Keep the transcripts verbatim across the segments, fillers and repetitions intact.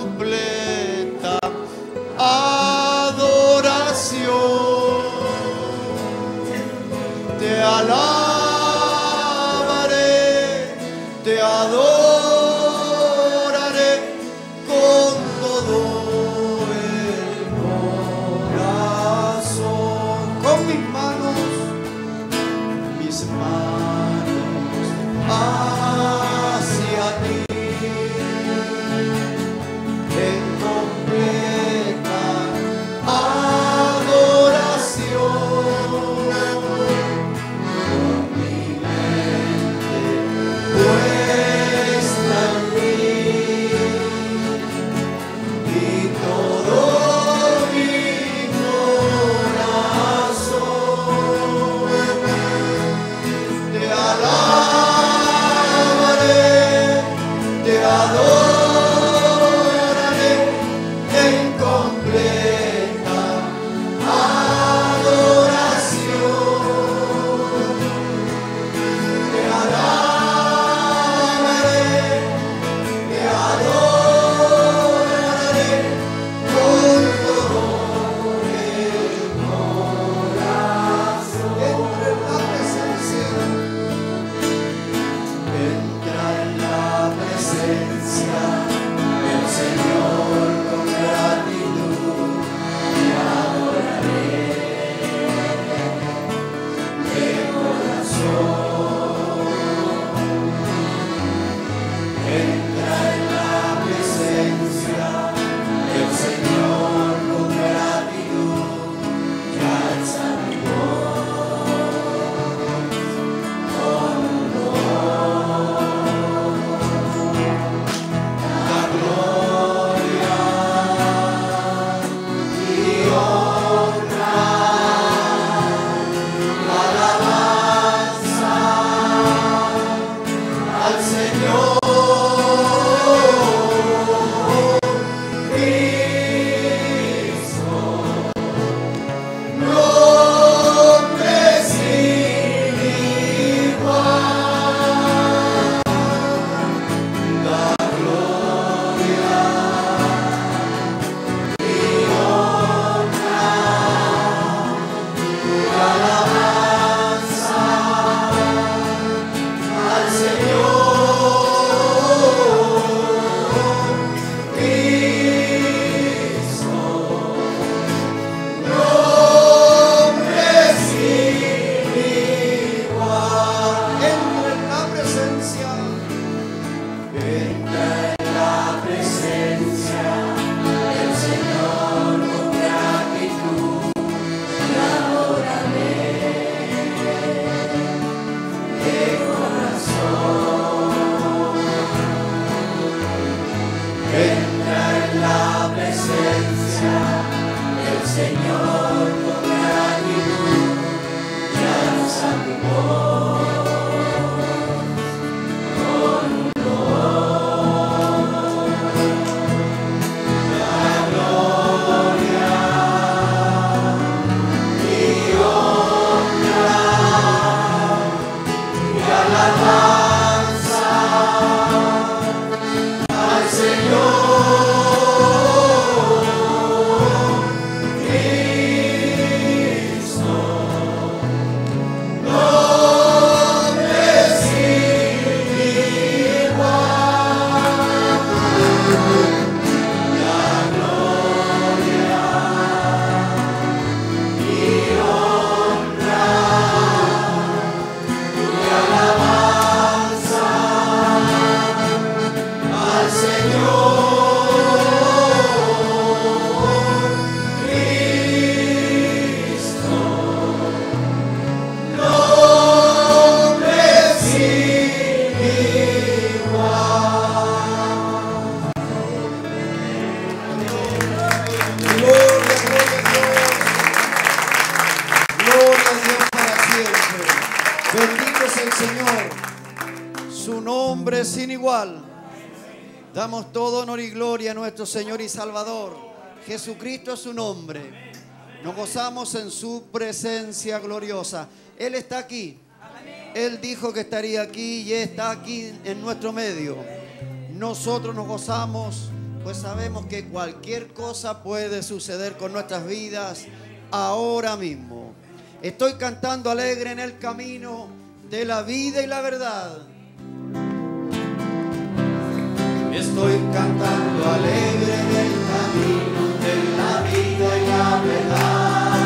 completa adoración. Te alabaré, te adoraré con todo el corazón, con mis manos, mis manos hacia ti. Damos todo honor y gloria a nuestro Señor y Salvador, Jesucristo es su nombre. Nos gozamos en su presencia gloriosa. Él está aquí. Él dijo que estaría aquí y está aquí en nuestro medio. Nosotros nos gozamos pues sabemos que cualquier cosa puede suceder con nuestras vidas ahora mismo. Estoy cantando alegre en el camino de la vida y la verdad. Estoy cantando alegre en el camino de la vida y la verdad.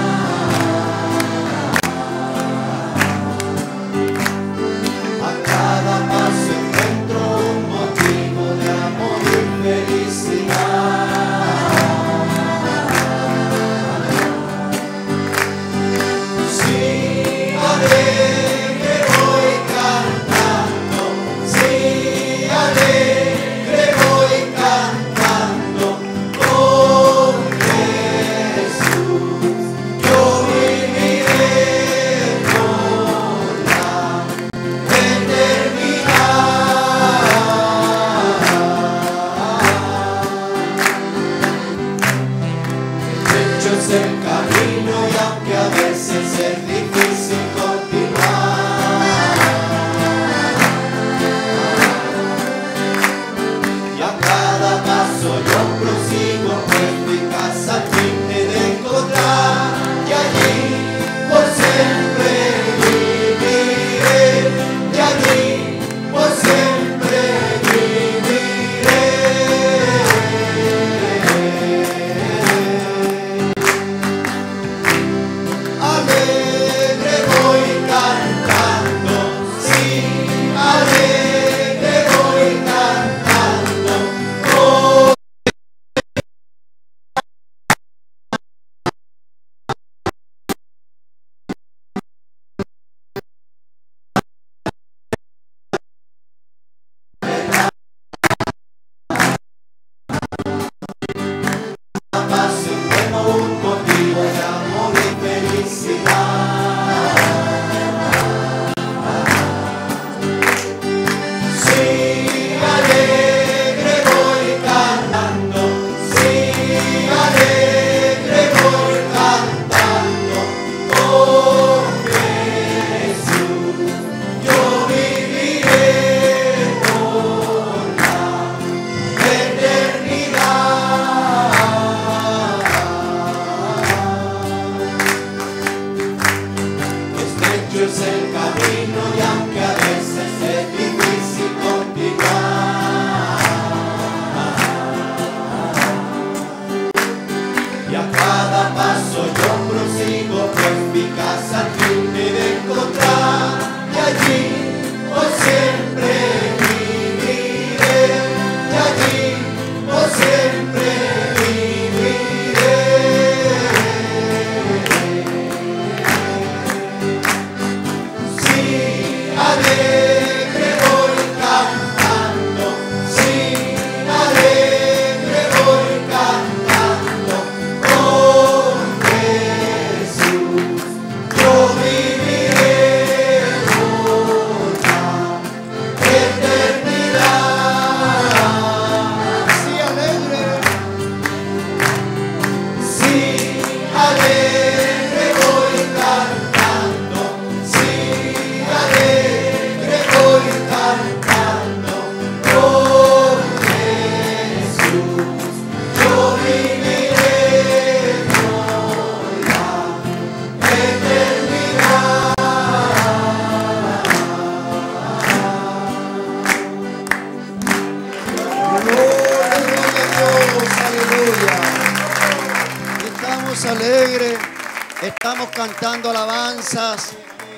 A cada paso encuentro un motivo de amor y felicidad. Sí, alegre voy cantando, sí, alegre.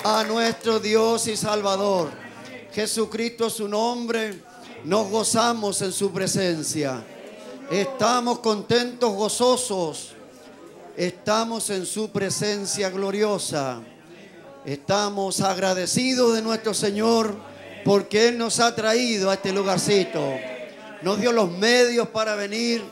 A nuestro Dios y Salvador Jesucristo, su nombre. Nos gozamos en su presencia, estamos contentos, gozosos, estamos en su presencia gloriosa, estamos agradecidos de nuestro Señor porque Él nos ha traído a este lugarcito, nos dio los medios para venir,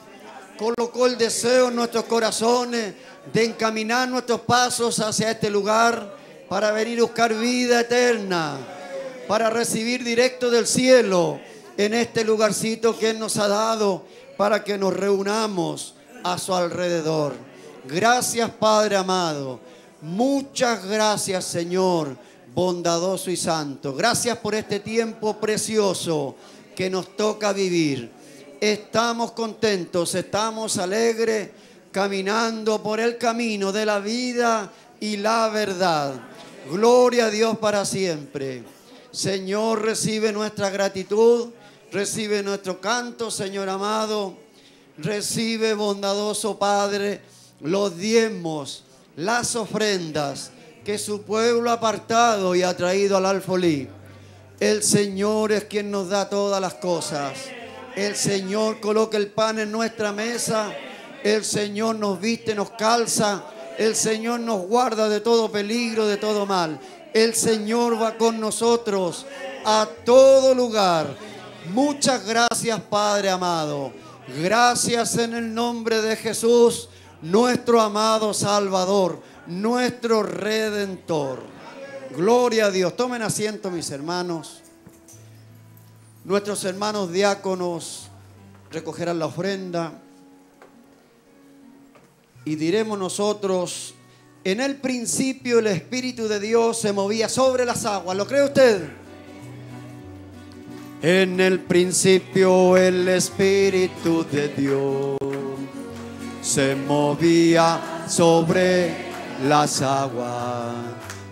colocó el deseo en nuestros corazones de encaminar nuestros pasos hacia este lugar para venir a buscar vida eterna, para recibir directo del cielo en este lugarcito que Él nos ha dado para que nos reunamos a su alrededor. Gracias, Padre amado. Muchas gracias, Señor, bondadoso y santo. Gracias por este tiempo precioso que nos toca vivir. Estamos contentos, estamos alegres, caminando por el camino de la vida y la verdad. Gloria a Dios para siempre. Señor, recibe nuestra gratitud, recibe nuestro canto, Señor amado. Recibe, bondadoso Padre, los diezmos, las ofrendas que su pueblo ha apartado y ha traído al alfolí. El Señor es quien nos da todas las cosas. El Señor coloca el pan en nuestra mesa. El Señor nos viste, nos calza. El Señor nos guarda de todo peligro, de todo mal. El Señor va con nosotros a todo lugar. Muchas gracias, Padre amado. Gracias en el nombre de Jesús, nuestro amado Salvador, nuestro Redentor. Gloria a Dios. Tomen asiento, mis hermanos. Nuestros hermanos diáconos recogerán la ofrenda. Y diremos nosotros, en el principio el Espíritu de Dios se movía sobre las aguas. ¿Lo cree usted? En el principio el Espíritu de Dios se movía sobre las aguas.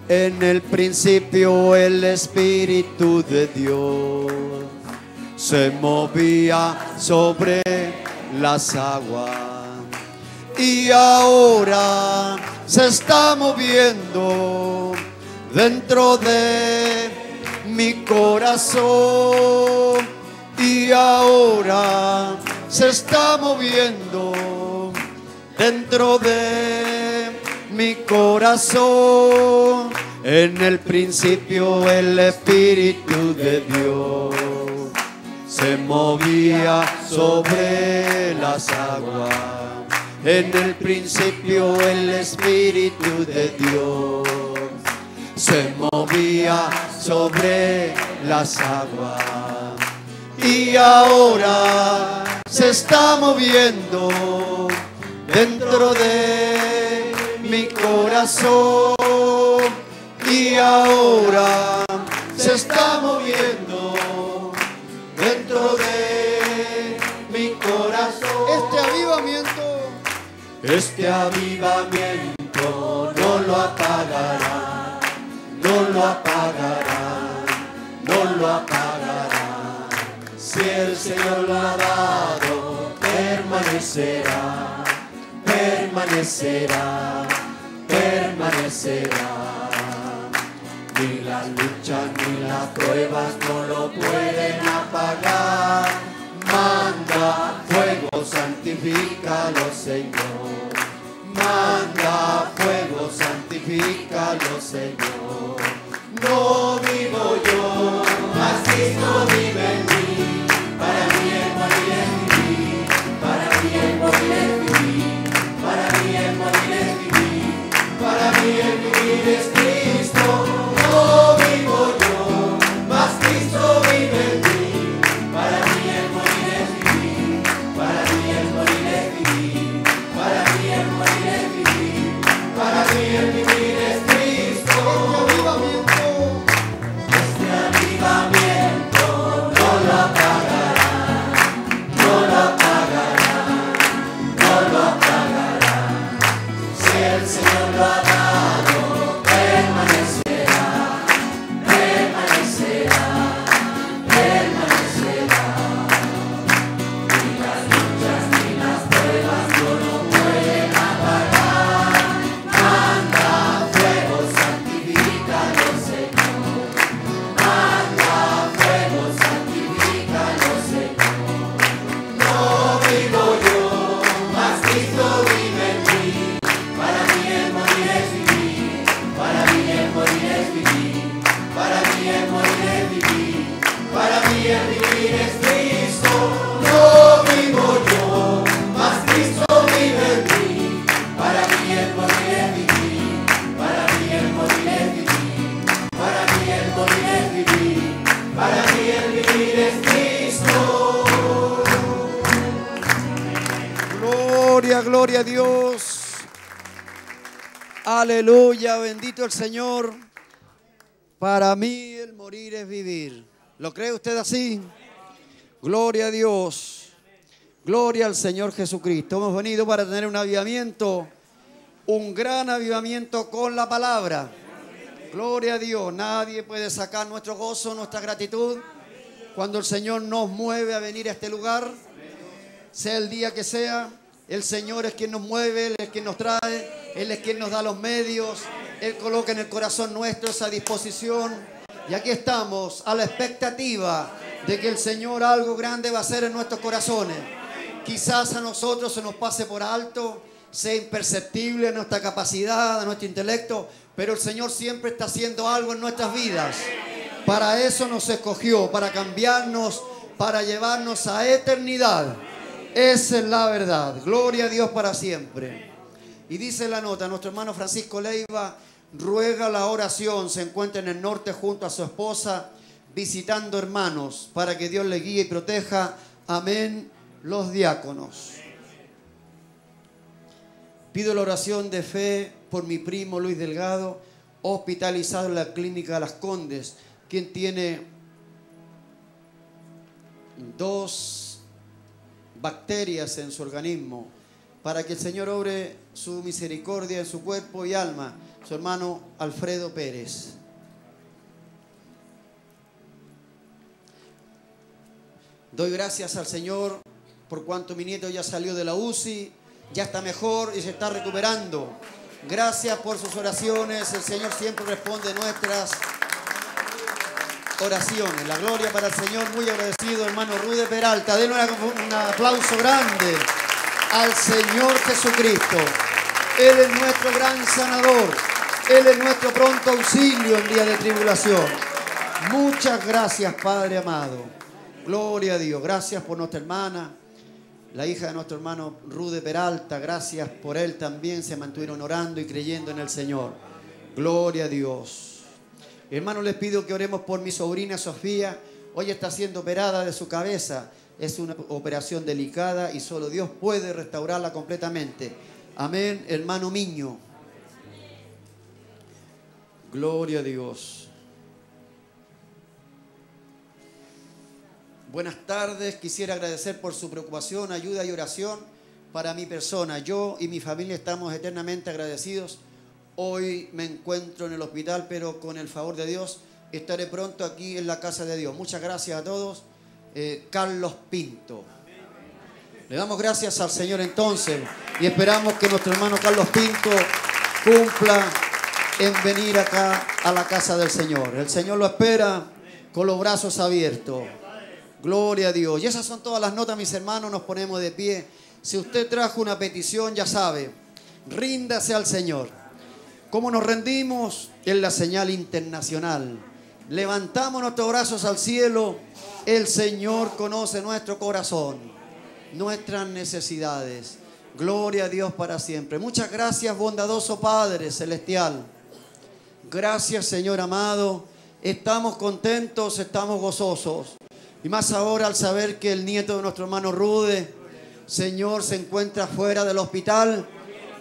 En el principio el Espíritu de Dios se movía sobre las aguas. Y ahora se está moviendo dentro de mi corazón. Y ahora se está moviendo dentro de mi corazón. En el principio el Espíritu de Dios se movía sobre las aguas. En el principio el Espíritu de Dios se movía sobre las aguas. Y ahora se está moviendo dentro de mi corazón. Y ahora se está moviendo dentro de mi corazón. Este avivamiento Este avivamiento no lo apagará, no lo apagará, no lo apagará. Si el Señor lo ha dado, permanecerá, permanecerá, permanecerá. Ni las luchas ni las pruebas no lo pueden apagar. Manda fuego, santifícalo, Señor. Manda fuego, santifícalo, Señor. No vivo yo, mas Cristo vive en mí. Para mí es morir en mí, para mí es morir en mí, para mí es morir en mí, para mí es vivir es Cristo. No vivo yo, mas Cristo vive en mí. Gloria a Dios, aleluya, bendito el Señor. Para mí el morir es vivir. ¿Lo cree usted así? Gloria a Dios. Gloria al Señor Jesucristo. Hemos venido para tener un avivamiento, un gran avivamiento con la palabra. Gloria a Dios. Nadie puede sacar nuestro gozo, nuestra gratitud, cuando el Señor nos mueve a venir a este lugar, sea el día que sea. El Señor es quien nos mueve, Él es quien nos trae, Él es quien nos da los medios. Él coloca en el corazón nuestro esa disposición. Y aquí estamos a la expectativa de que el Señor algo grande va a hacer en nuestros corazones. Quizás a nosotros se nos pase por alto, sea imperceptible nuestra capacidad, nuestro intelecto, pero el Señor siempre está haciendo algo en nuestras vidas. Para eso nos escogió, para cambiarnos, para llevarnos a eternidad. Esa es la verdad. Gloria a Dios para siempre. Y dice la nota, nuestro hermano Francisco Leiva ruega la oración. Se encuentra en el norte junto a su esposa, visitando hermanos, para que Dios le guíe y proteja. Amén. Los diáconos. Pido la oración de fe por mi primo Luis Delgado, hospitalizado en la clínica Las Condes, quien tiene dos bacterias en su organismo, para que el Señor obre su misericordia en su cuerpo y alma. Su hermano Alfredo Pérez. Doy gracias al Señor por cuanto mi nieto ya salió de la U C I, ya está mejor y se está recuperando. Gracias por sus oraciones. El Señor siempre responde nuestras oraciones. La gloria para el Señor. Muy agradecido, hermano Rude de Peralta. Denle un aplauso grande al Señor Jesucristo. Él es nuestro gran sanador. Él es nuestro pronto auxilio en día de tribulación. Muchas gracias, Padre amado. Gloria a Dios. Gracias por nuestra hermana, la hija de nuestro hermano Rudy de Peralta. Gracias por él también. Se mantuvieron orando y creyendo en el Señor. Gloria a Dios. Hermanos, les pido que oremos por mi sobrina Sofía. Hoy está siendo operada de su cabeza. Es una operación delicada y solo Dios puede restaurarla completamente. Amén, hermano Miño. Gloria a Dios. Buenas tardes. Quisiera agradecer por su preocupación, ayuda y oración para mi persona. Yo y mi familia estamos eternamente agradecidos. Hoy me encuentro en el hospital, pero con el favor de Dios estaré pronto aquí en la casa de Dios. Muchas gracias a todos. Eh, Carlos Pinto. Le damos gracias al Señor entonces y esperamos que nuestro hermano Carlos Pinto cumpla en venir acá a la casa del Señor. El Señor lo espera con los brazos abiertos. Gloria a Dios. Y esas son todas las notas, mis hermanos. Nos ponemos de pie. Si usted trajo una petición, ya sabe, ríndase al Señor. ¿Cómo nos rendimos? En la señal internacional. Levantamos nuestros brazos al cielo. El Señor conoce nuestro corazón, nuestras necesidades. Gloria a Dios para siempre. Muchas gracias, bondadoso Padre Celestial. Gracias, Señor amado. Estamos contentos, estamos gozosos. Y más ahora al saber que el nieto de nuestro hermano Rude, Señor, se encuentra fuera del hospital.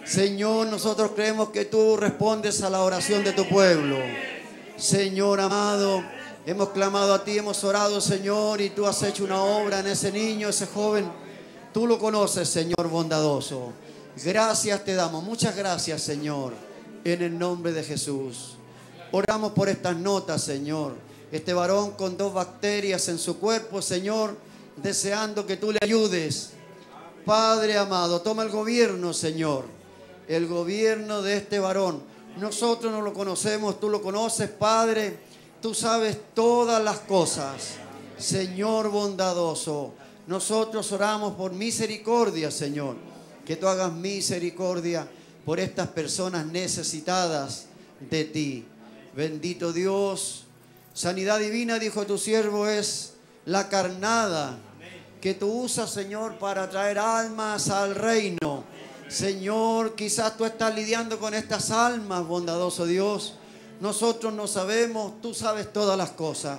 Señor, nosotros creemos que tú respondes a la oración de tu pueblo. Señor amado, hemos clamado a ti, hemos orado, Señor, y tú has hecho una obra en ese niño, ese joven. Tú lo conoces, Señor bondadoso. Gracias te damos, muchas gracias, Señor, en el nombre de Jesús. Oramos por estas notas, Señor. Este varón con dos bacterias en su cuerpo, Señor, deseando que tú le ayudes. Padre amado, toma el gobierno, Señor, el gobierno de este varón. Nosotros no lo conocemos, tú lo conoces, Padre. Tú sabes todas las cosas, Señor bondadoso. Nosotros oramos por misericordia, Señor. Que tú hagas misericordia por estas personas necesitadas de ti. Bendito Dios. Sanidad divina, dijo tu siervo, es la carnada que tú usas, Señor, para traer almas al reino. Señor, quizás tú estás lidiando con estas almas, bondadoso Dios. Nosotros no sabemos, tú sabes todas las cosas.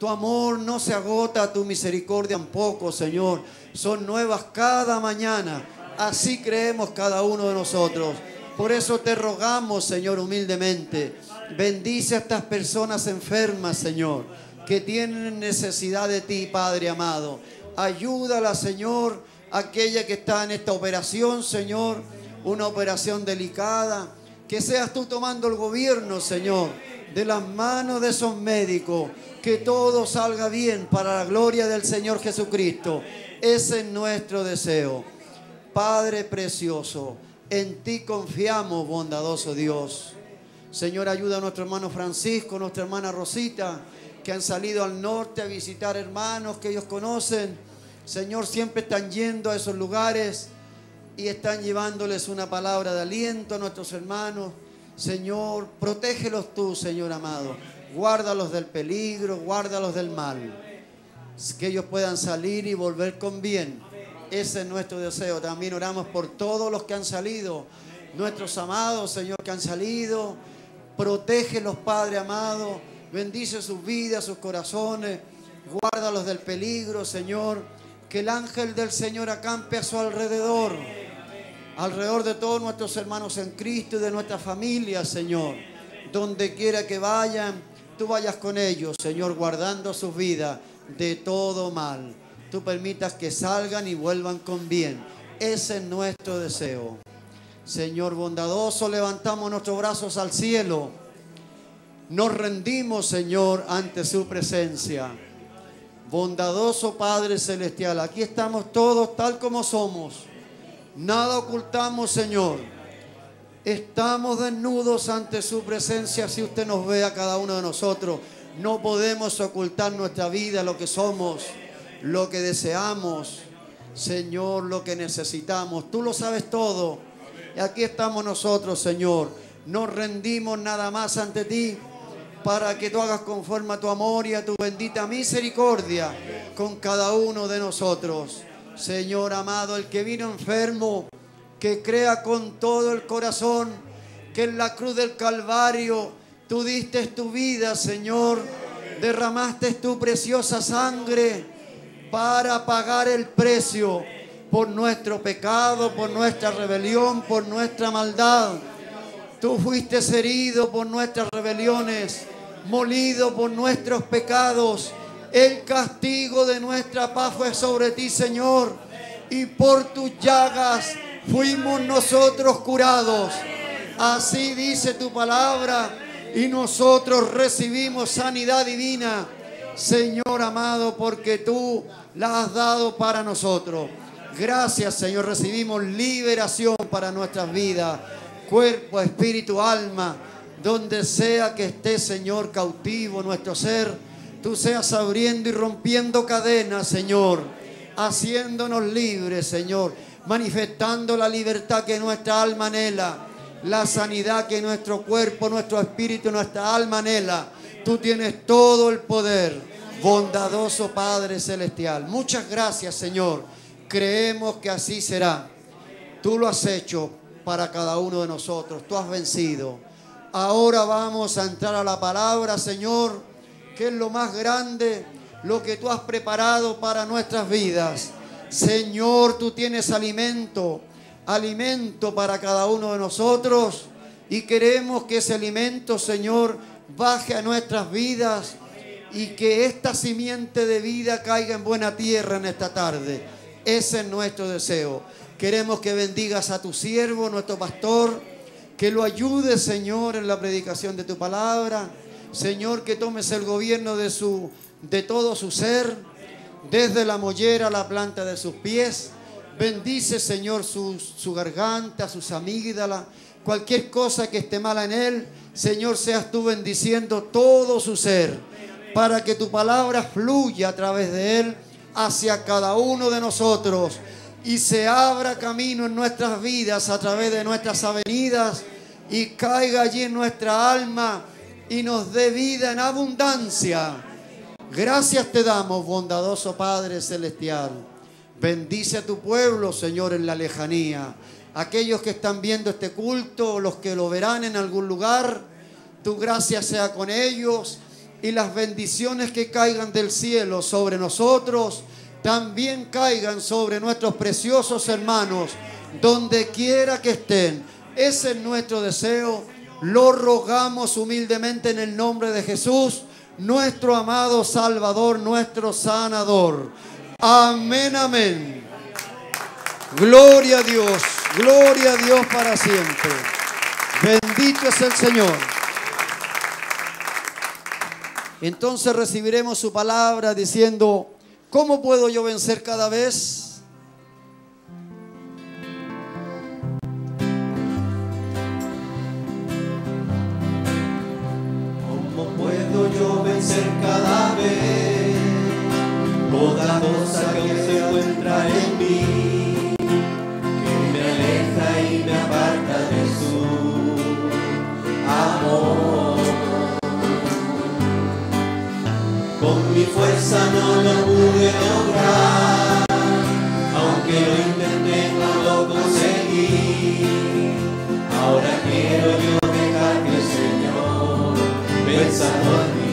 Tu amor no se agota, tu misericordia tampoco, Señor. Son nuevas cada mañana. Así creemos cada uno de nosotros. Por eso te rogamos, Señor, humildemente. Bendice a estas personas enfermas, Señor, que tienen necesidad de ti, Padre amado. Ayúdala, Señor, aquella que está en esta operación, Señor, una operación delicada, que seas tú tomando el gobierno, Señor, de las manos de esos médicos, que todo salga bien para la gloria del Señor Jesucristo. Ese es nuestro deseo. Padre precioso, en ti confiamos, bondadoso Dios. Señor, ayuda a nuestro hermano Francisco, nuestra hermana Rosita, que han salido al norte a visitar hermanos que ellos conocen. Señor, siempre están yendo a esos lugares y están llevándoles una palabra de aliento a nuestros hermanos. Señor, protégelos tú, Señor amado. Guárdalos del peligro, guárdalos del mal. Que ellos puedan salir y volver con bien. Ese es nuestro deseo. También oramos por todos los que han salido, nuestros amados, Señor, que han salido. Protégelos, Padre amado. Bendice sus vidas, sus corazones. Guárdalos del peligro, Señor. Que el ángel del Señor acampe a su alrededor. Alrededor de todos nuestros hermanos en Cristo y de nuestra familia, Señor. Donde quiera que vayan, tú vayas con ellos, Señor, guardando sus vidas de todo mal. Tú permitas que salgan y vuelvan con bien. Ese es nuestro deseo. Señor bondadoso, levantamos nuestros brazos al cielo. Nos rendimos, Señor, ante su presencia. Bondadoso Padre Celestial, aquí estamos todos tal como somos. Nada ocultamos, Señor. Estamos desnudos ante su presencia. Si usted nos ve a cada uno de nosotros, no podemos ocultar nuestra vida, lo que somos, lo que deseamos, Señor, lo que necesitamos. Tú lo sabes todo. Y aquí estamos nosotros, Señor. Nos rendimos nada más ante ti, para que tú hagas conforme a tu amor y a tu bendita misericordia con cada uno de nosotros. Señor amado, el que vino enfermo, que crea con todo el corazón que en la cruz del Calvario tú diste tu vida, Señor. Derramaste tu preciosa sangre para pagar el precio por nuestro pecado, por nuestra rebelión, por nuestra maldad. Tú fuiste herido por nuestras rebeliones, molido por nuestros pecados. El castigo de nuestra paz fue sobre ti, Señor, y por tus llagas fuimos nosotros curados. Así dice tu palabra, y nosotros recibimos sanidad divina, Señor amado, porque tú la has dado para nosotros. Gracias, Señor, recibimos liberación para nuestras vidas, cuerpo, espíritu, alma, donde sea que esté, Señor, cautivo nuestro ser. Tú seas abriendo y rompiendo cadenas, Señor, haciéndonos libres, Señor, manifestando la libertad que nuestra alma anhela, la sanidad que nuestro cuerpo, nuestro espíritu, nuestra alma anhela. Tú tienes todo el poder, bondadoso Padre Celestial. Muchas gracias, Señor. Creemos que así será. Tú lo has hecho para cada uno de nosotros. Tú has vencido. Ahora vamos a entrar a la palabra, Señor, que es lo más grande, lo que tú has preparado para nuestras vidas. Señor, tú tienes alimento, alimento para cada uno de nosotros, y queremos que ese alimento, Señor, baje a nuestras vidas y que esta simiente de vida caiga en buena tierra en esta tarde. Ese es nuestro deseo. Queremos que bendigas a tu siervo, nuestro pastor, que lo ayude, Señor, en la predicación de tu palabra. Señor, que tomes el gobierno de, su, de todo su ser, desde la mollera a la planta de sus pies. Bendice, Señor, su, su garganta, sus amígdalas, cualquier cosa que esté mala en él. Señor, seas tú bendiciendo todo su ser, para que tu palabra fluya a través de él hacia cada uno de nosotros, y se abra camino en nuestras vidas a través de nuestras avenidas, y caiga allí en nuestra alma y nos dé vida en abundancia. Gracias te damos, bondadoso Padre Celestial. Bendice a tu pueblo, Señor, en la lejanía. Aquellos que están viendo este culto, los que lo verán en algún lugar, tu gracia sea con ellos, y las bendiciones que caigan del cielo sobre nosotros también caigan sobre nuestros preciosos hermanos, donde quiera que estén. Ese es nuestro deseo. Lo rogamos humildemente en el nombre de Jesús, nuestro amado Salvador, nuestro sanador. Amén, amén. Gloria a Dios, gloria a Dios para siempre. Bendito es el Señor. Entonces recibiremos su palabra diciendo: ¿cómo puedo yo vencer cada vez? ¿Cómo puedo yo vencer cada vez toda cosa que se encuentra en mí, que me aleja y me aparta de su amor? Con mi fuerza no lo pude lograr, aunque lo intenté no lo conseguí. Ahora quiero yo dejar que el Señor venza por mí.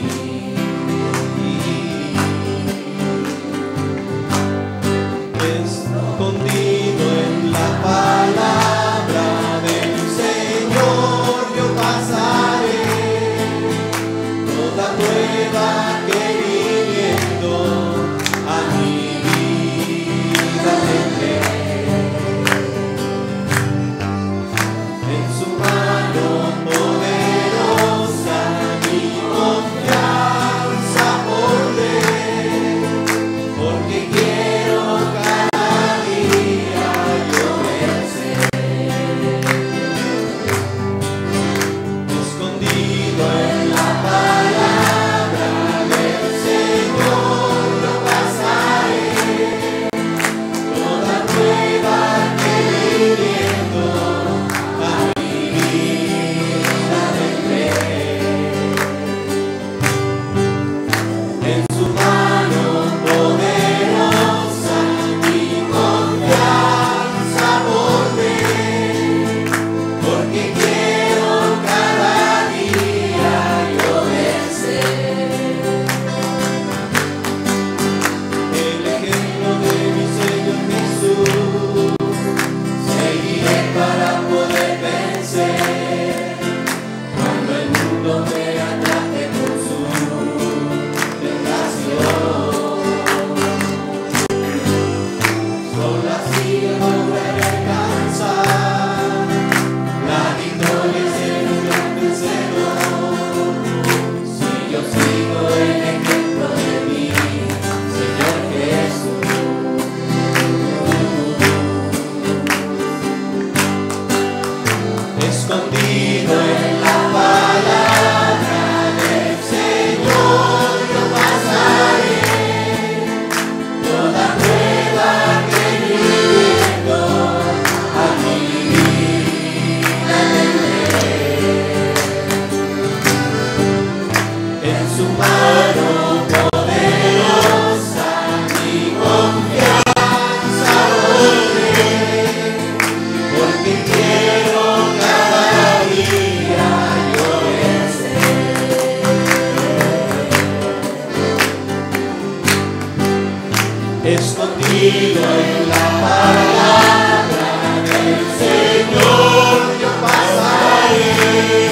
Escondido en la palabra del Señor yo pasaré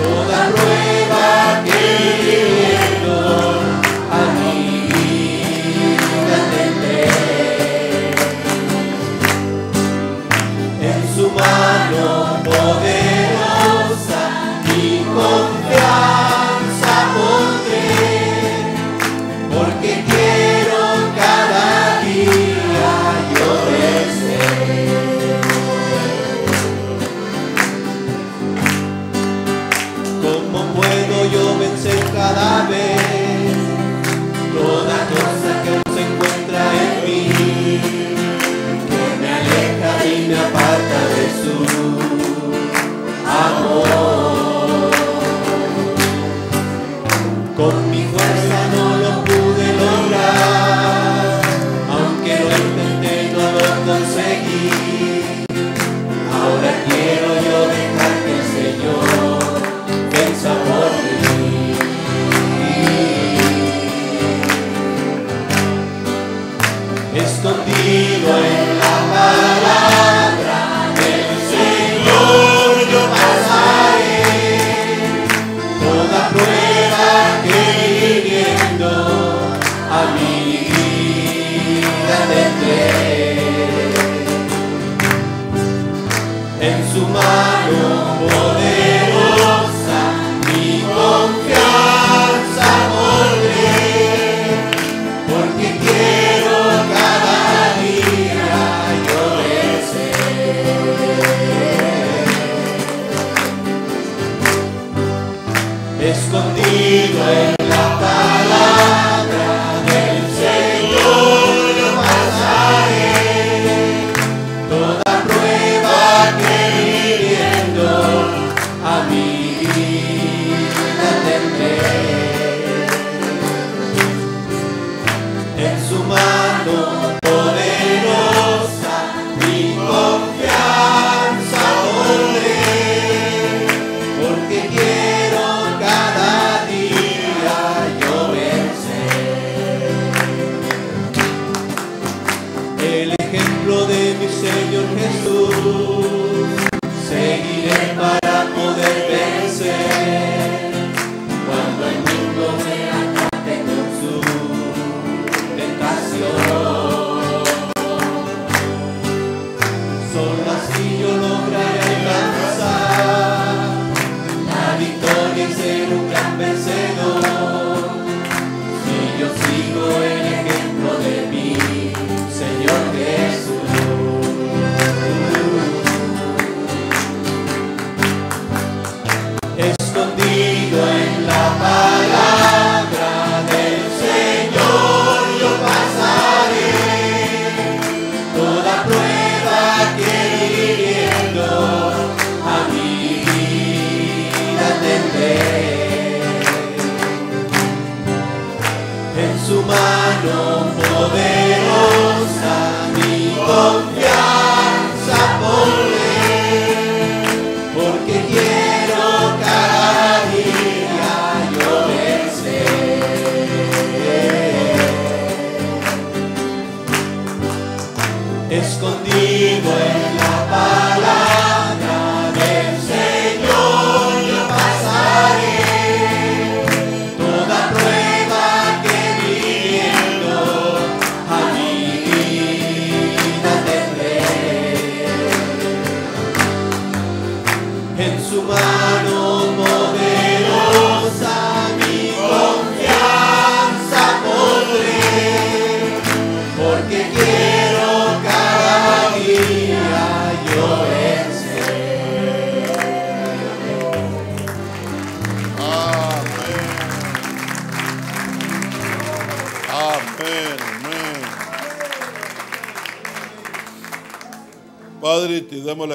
toda prueba. En en su mano poderosa mi confianza volveré, porque quiero cada día florecer, escondido en la palabra.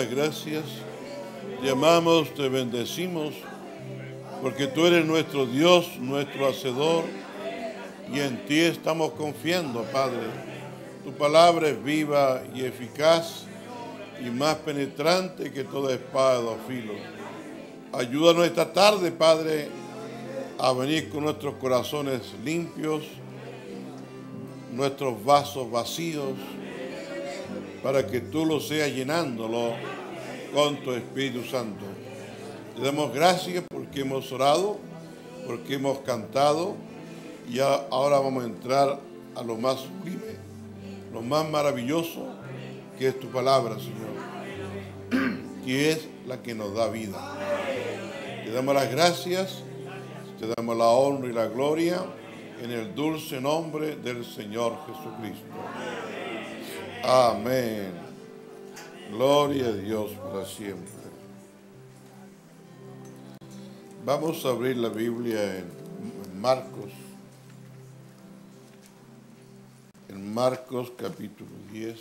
Gracias, te amamos, te bendecimos, porque tú eres nuestro Dios, nuestro Hacedor, y en ti estamos confiando, Padre. Tu palabra es viva y eficaz, y más penetrante que toda espada de dos filos. Ayúdanos esta tarde, Padre, a venir con nuestros corazones limpios, nuestros vasos vacíos, para que tú lo seas llenándolo con tu Espíritu Santo. Te damos gracias porque hemos orado, porque hemos cantado, y ahora vamos a entrar a lo más sublime, lo más maravilloso, que es tu palabra, Señor, que es la que nos da vida. Te damos las gracias, te damos la honra y la gloria en el dulce nombre del Señor Jesucristo. Amén. Gloria a Dios para siempre. Vamos a abrir la Biblia en Marcos. En Marcos capítulo diez.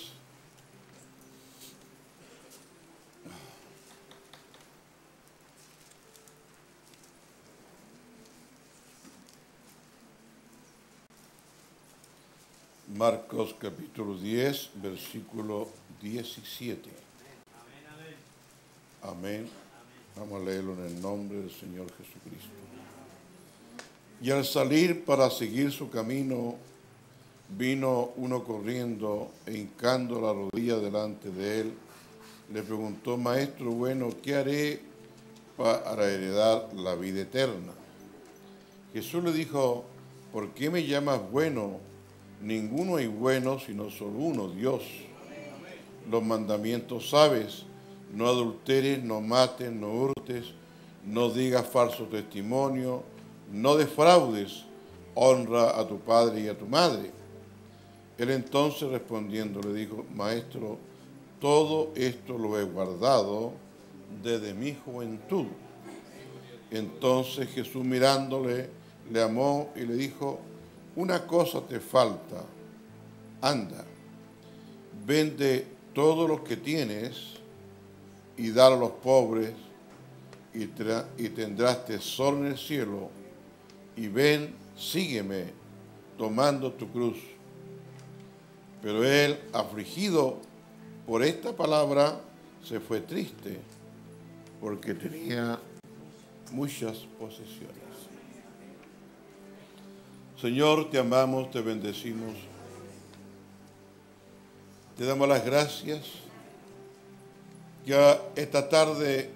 Marcos capítulo diez, versículo diecisiete. Amén. Vamos a leerlo en el nombre del Señor Jesucristo. Y al salir para seguir su camino, vino uno corriendo e hincando la rodilla delante de él. Le preguntó: Maestro bueno, ¿qué haré para heredar la vida eterna? Jesús le dijo: ¿Por qué me llamas bueno? Ninguno es bueno sino solo uno, Dios. Los mandamientos sabes, no adulteres, no mates, no hurtes, no digas falso testimonio, no defraudes, honra a tu padre y a tu madre. Él entonces respondiendo le dijo, maestro, todo esto lo he guardado desde mi juventud. Entonces Jesús mirándole, le amó y le dijo, una cosa te falta, anda, vende todo lo que tienes y dalo a los pobres y, y tendrás tesoro en el cielo, y ven, sígueme, tomando tu cruz. Pero él, afligido por esta palabra, se fue triste, porque tenía muchas posesiones. Señor, te amamos, te bendecimos, te damos las gracias. Ya esta tarde,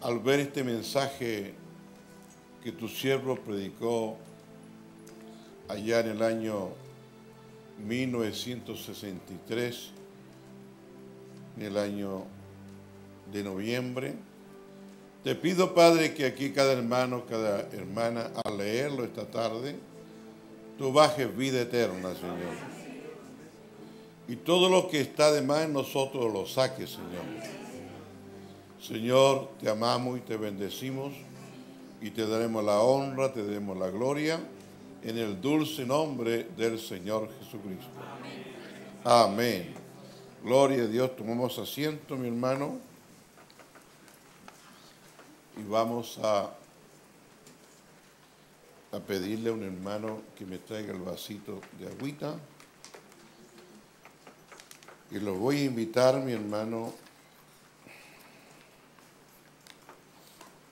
al ver este mensaje que tu siervo predicó allá en el año mil novecientos sesenta y tres, en el año de noviembre, te pido, Padre, que aquí cada hermano, cada hermana, al leerlo esta tarde, tú bajes vida eterna, Señor. Y todo lo que está de más en nosotros lo saques, Señor. Señor, te amamos y te bendecimos y te daremos la honra, te daremos la gloria en el dulce nombre del Señor Jesucristo. Amén. Amén. Gloria a Dios. Tomamos asiento, mi hermano, y vamos a, a pedirle a un hermano que me traiga el vasito de agüita. Y lo voy a invitar, mi hermano,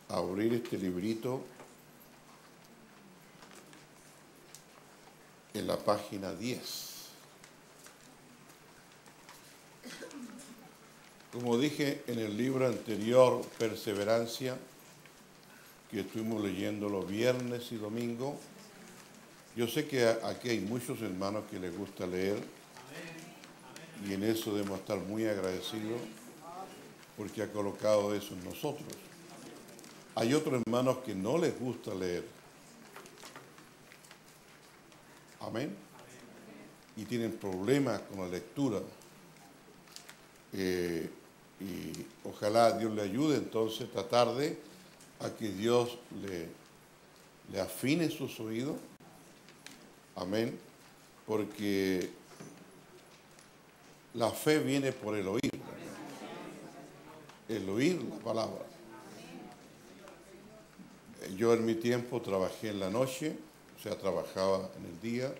a abrir este librito en la página diez. Como dije en el libro anterior, Perseverancia, que estuvimos leyendo los viernes y domingo, yo sé que aquí hay muchos hermanos que les gusta leer, y en eso debemos estar muy agradecidos, porque ha colocado eso en nosotros. Hay otros hermanos que no les gusta leer. Amén. Y tienen problemas con la lectura. Eh, y ojalá Dios le ayude entonces esta tarde a que Dios le, le afine sus oídos. Amén. Porque la fe viene por el oír. El oír la palabra. Yo en mi tiempo trabajé en la noche, o sea, trabajaba en el día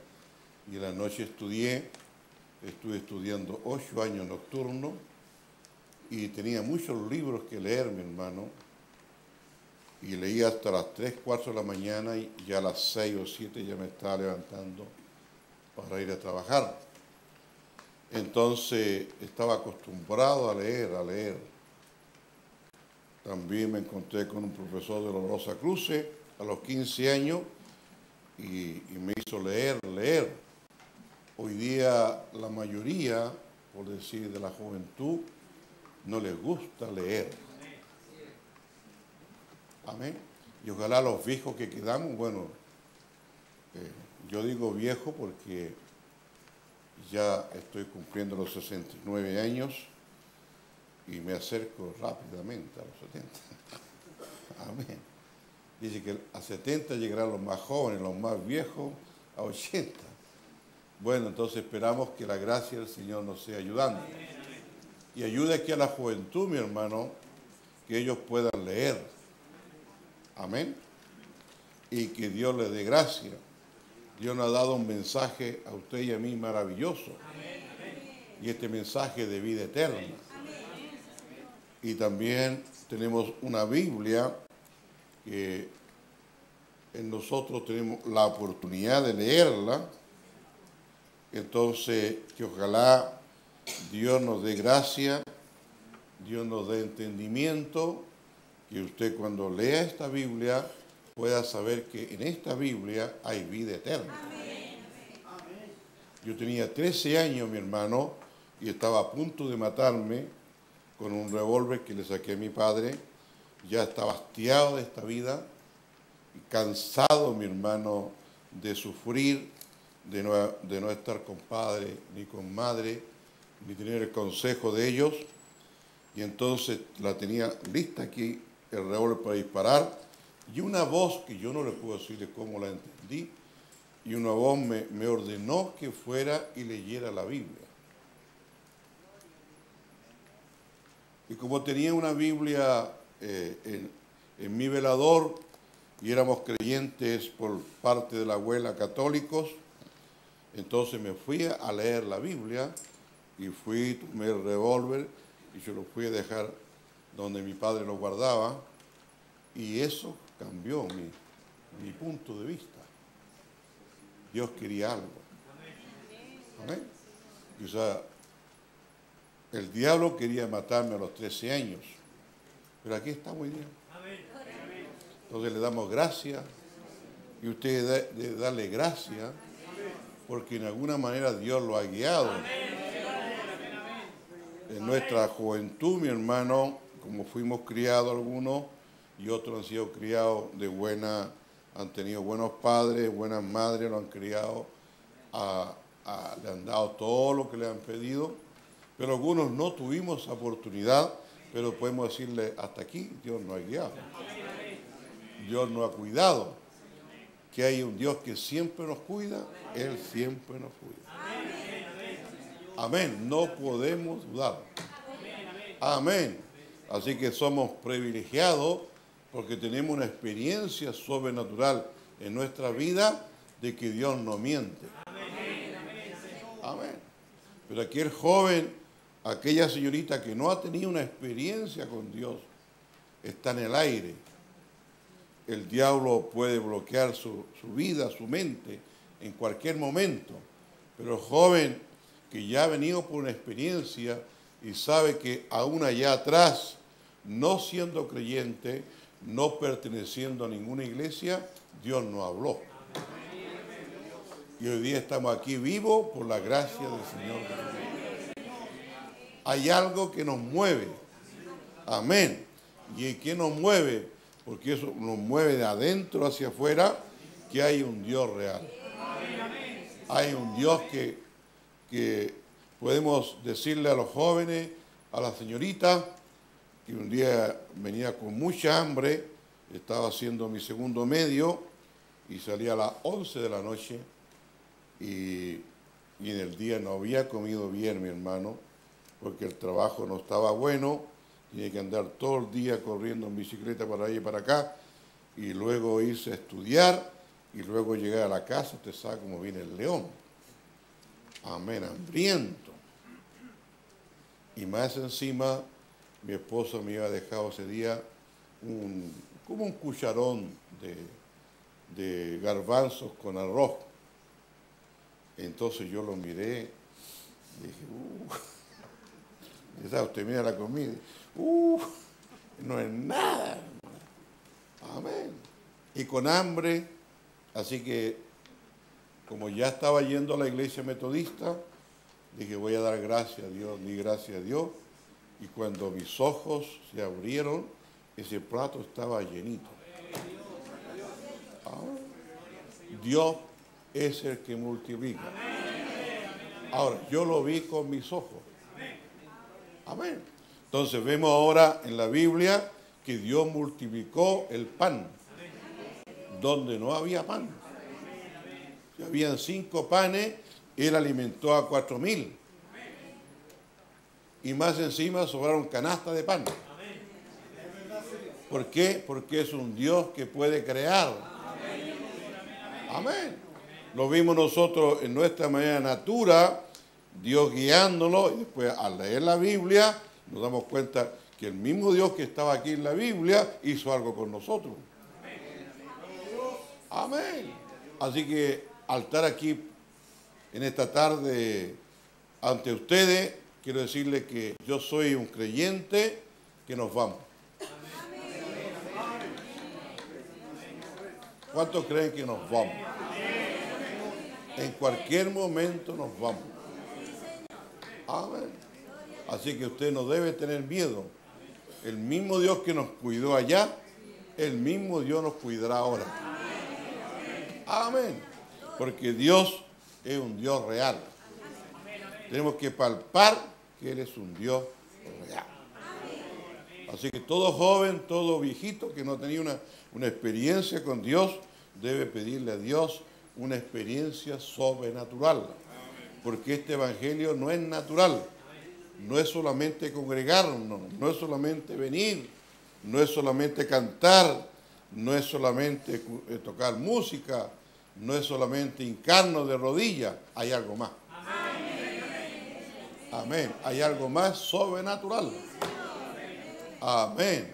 y en la noche estudié. Estuve estudiando ocho años nocturnos y tenía muchos libros que leer, mi hermano. Y leía hasta las tres, cuatro de la mañana y ya a las seis o siete ya me estaba levantando para ir a trabajar. Entonces estaba acostumbrado a leer, a leer. También me encontré con un profesor de los Rosacruces a los quince años y, y me hizo leer, leer. Hoy día la mayoría, por decir, de la juventud, no les gusta leer. Amén. Y ojalá los viejos que quedamos, bueno, eh, yo digo viejo porque ya estoy cumpliendo los sesenta y nueve años y me acerco rápidamente a los setenta. Amén. Dice que a setenta llegarán los más jóvenes, los más viejos a ochenta. Bueno, entonces esperamos que la gracia del Señor nos sea ayudando. Y ayude aquí a la juventud, mi hermano, que ellos puedan leer. Amén. Y que Dios les dé gracia. Dios nos ha dado un mensaje a usted y a mí maravilloso. Y este mensaje de vida eterna. Y también tenemos una Biblia que nosotros tenemos la oportunidad de leerla. Entonces, que ojalá Dios nos dé gracia, Dios nos dé entendimiento, que usted cuando lea esta Biblia pueda saber que en esta Biblia hay vida eterna. Amén. Yo tenía trece años, mi hermano, y estaba a punto de matarme con un revólver que le saqué a mi padre. Ya estaba hastiado de esta vida, cansado, mi hermano, de sufrir, de no, de no estar con padre ni con madre, ni tener el consejo de ellos. Y entonces la tenía lista aquí, el revólver para disparar, y una voz, que yo no les puedo decirles cómo la entendí, y una voz me, me ordenó que fuera y leyera la Biblia. Y como tenía una Biblia eh, en, en mi velador, y éramos creyentes por parte de la abuela católicos, entonces me fui a leer la Biblia, y fui, tomé el revólver, y yo lo fui a dejar donde mi padre lo guardaba, y eso cambió mi, mi punto de vista. Dios quería algo. ¿Amén? O sea, el diablo quería matarme a los trece años, pero aquí estamos hoy día. Entonces le damos gracias, y ustedes de, de darle gracias, porque en alguna manera Dios lo ha guiado. En nuestra juventud, mi hermano, como fuimos criados algunos, y otros han sido criados de buena, han tenido buenos padres, buenas madres, lo han criado, a, a, le han dado todo lo que le han pedido, pero algunos no tuvimos esa oportunidad, pero podemos decirle, hasta aquí Dios nos ha guiado, Dios nos ha cuidado, que hay un Dios que siempre nos cuida, Él siempre nos cuida. Amén, no podemos dudar. Amén. Así que somos privilegiados porque tenemos una experiencia sobrenatural en nuestra vida de que Dios no miente. Amén. Pero aquel joven, aquella señorita que no ha tenido una experiencia con Dios, está en el aire. El diablo puede bloquear su, su vida, su mente, en cualquier momento. Pero el joven que ya ha venido por una experiencia y sabe que aún allá atrás, no siendo creyente, no perteneciendo a ninguna iglesia, Dios nos habló. Y hoy día estamos aquí vivos por la gracia del Señor. Hay algo que nos mueve. Amén. ¿Y qué nos mueve? Porque eso nos mueve de adentro hacia afuera, que hay un Dios real. Hay un Dios que... que podemos decirle a los jóvenes, a la señorita, que un día venía con mucha hambre, estaba haciendo mi segundo medio, y salía a las once de la noche, y, y en el día no había comido bien, mi hermano, porque el trabajo no estaba bueno, tenía que andar todo el día corriendo en bicicleta para allá y para acá, y luego irse a estudiar, y luego llegar a la casa. Usted sabe cómo viene el león. Amén, hambriento. Y más encima, mi esposa me había dejado ese día un, como un cucharón de, de garbanzos con arroz. Entonces yo lo miré y dije, uh, usted mira la comida, uh, no es nada. Amén. Y con hambre, así que como ya estaba yendo a la iglesia metodista, dije, voy a dar gracias a Dios, di gracias a Dios. Y cuando mis ojos se abrieron, ese plato estaba llenito. Ahora, Dios es el que multiplica. Ahora, yo lo vi con mis ojos. Amén. Entonces vemos ahora en la Biblia que Dios multiplicó el pan, donde no había pan. Habían cinco panes, Él alimentó a cuatro mil. Y más encima sobraron canastas de pan. ¿Por qué? Porque es un Dios que puede crear. Amén. Lo vimos nosotros en nuestra manera natura, Dios guiándolo, y después al leer la Biblia nos damos cuenta que el mismo Dios que estaba aquí en la Biblia hizo algo con nosotros. Amén. Así que al estar aquí en esta tarde ante ustedes, quiero decirles que yo soy un creyente que nos vamos. ¿Cuántos creen que nos vamos? En cualquier momento nos vamos. Amén. Así que usted no debe tener miedo. El mismo Dios que nos cuidó allá, el mismo Dios nos cuidará ahora. Amén. Porque Dios es un Dios real. Tenemos que palpar que Él es un Dios real. Así que todo joven, todo viejito que no tenía una, una experiencia con Dios, debe pedirle a Dios una experiencia sobrenatural. Porque este evangelio no es natural. No es solamente congregarnos, no es solamente venir, no es solamente cantar, no es solamente tocar música, no es solamente hincarnos de rodillas. Hay algo más. Amén. Hay algo más sobrenatural. Amén.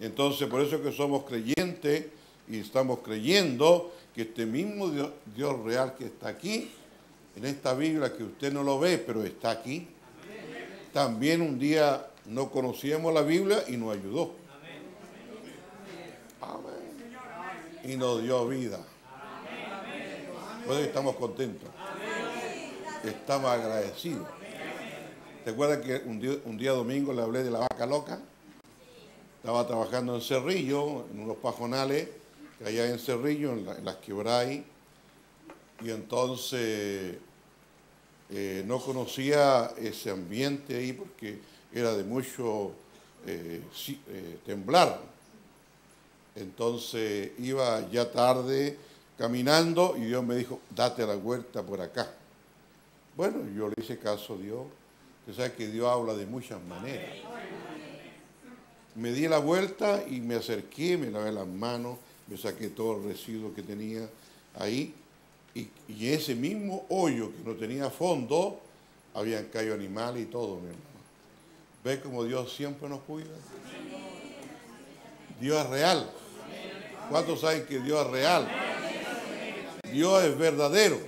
Entonces, por eso es que somos creyentes y estamos creyendo que este mismo Dios, Dios real que está aquí, en esta Biblia que usted no lo ve, pero está aquí. También un día no conocíamos la Biblia y nos ayudó. Amén. Y nos dio vida. Por eso estamos contentos. Estamos agradecidos. ¿Te acuerdas que un día, un día domingo le hablé de la vaca loca? Estaba trabajando en Cerrillo, en unos pajonales que allá en Cerrillo, en, la, en las quebradas. Y entonces eh, no conocía ese ambiente ahí porque era de mucho eh, si, eh, temblar. Entonces iba ya tarde caminando y Dios me dijo, date la vuelta por acá. Bueno, yo le hice caso a Dios. Usted sabe que Dios habla de muchas maneras. Me di la vuelta y me acerqué, me lavé las manos, me saqué todo el residuo que tenía ahí. Y, y ese mismo hoyo que no tenía fondo, habían caído animales y todo, mi hermano. ¿Ves cómo Dios siempre nos cuida? Dios es real. ¿Cuántos saben que Dios es real? Dios es verdadero.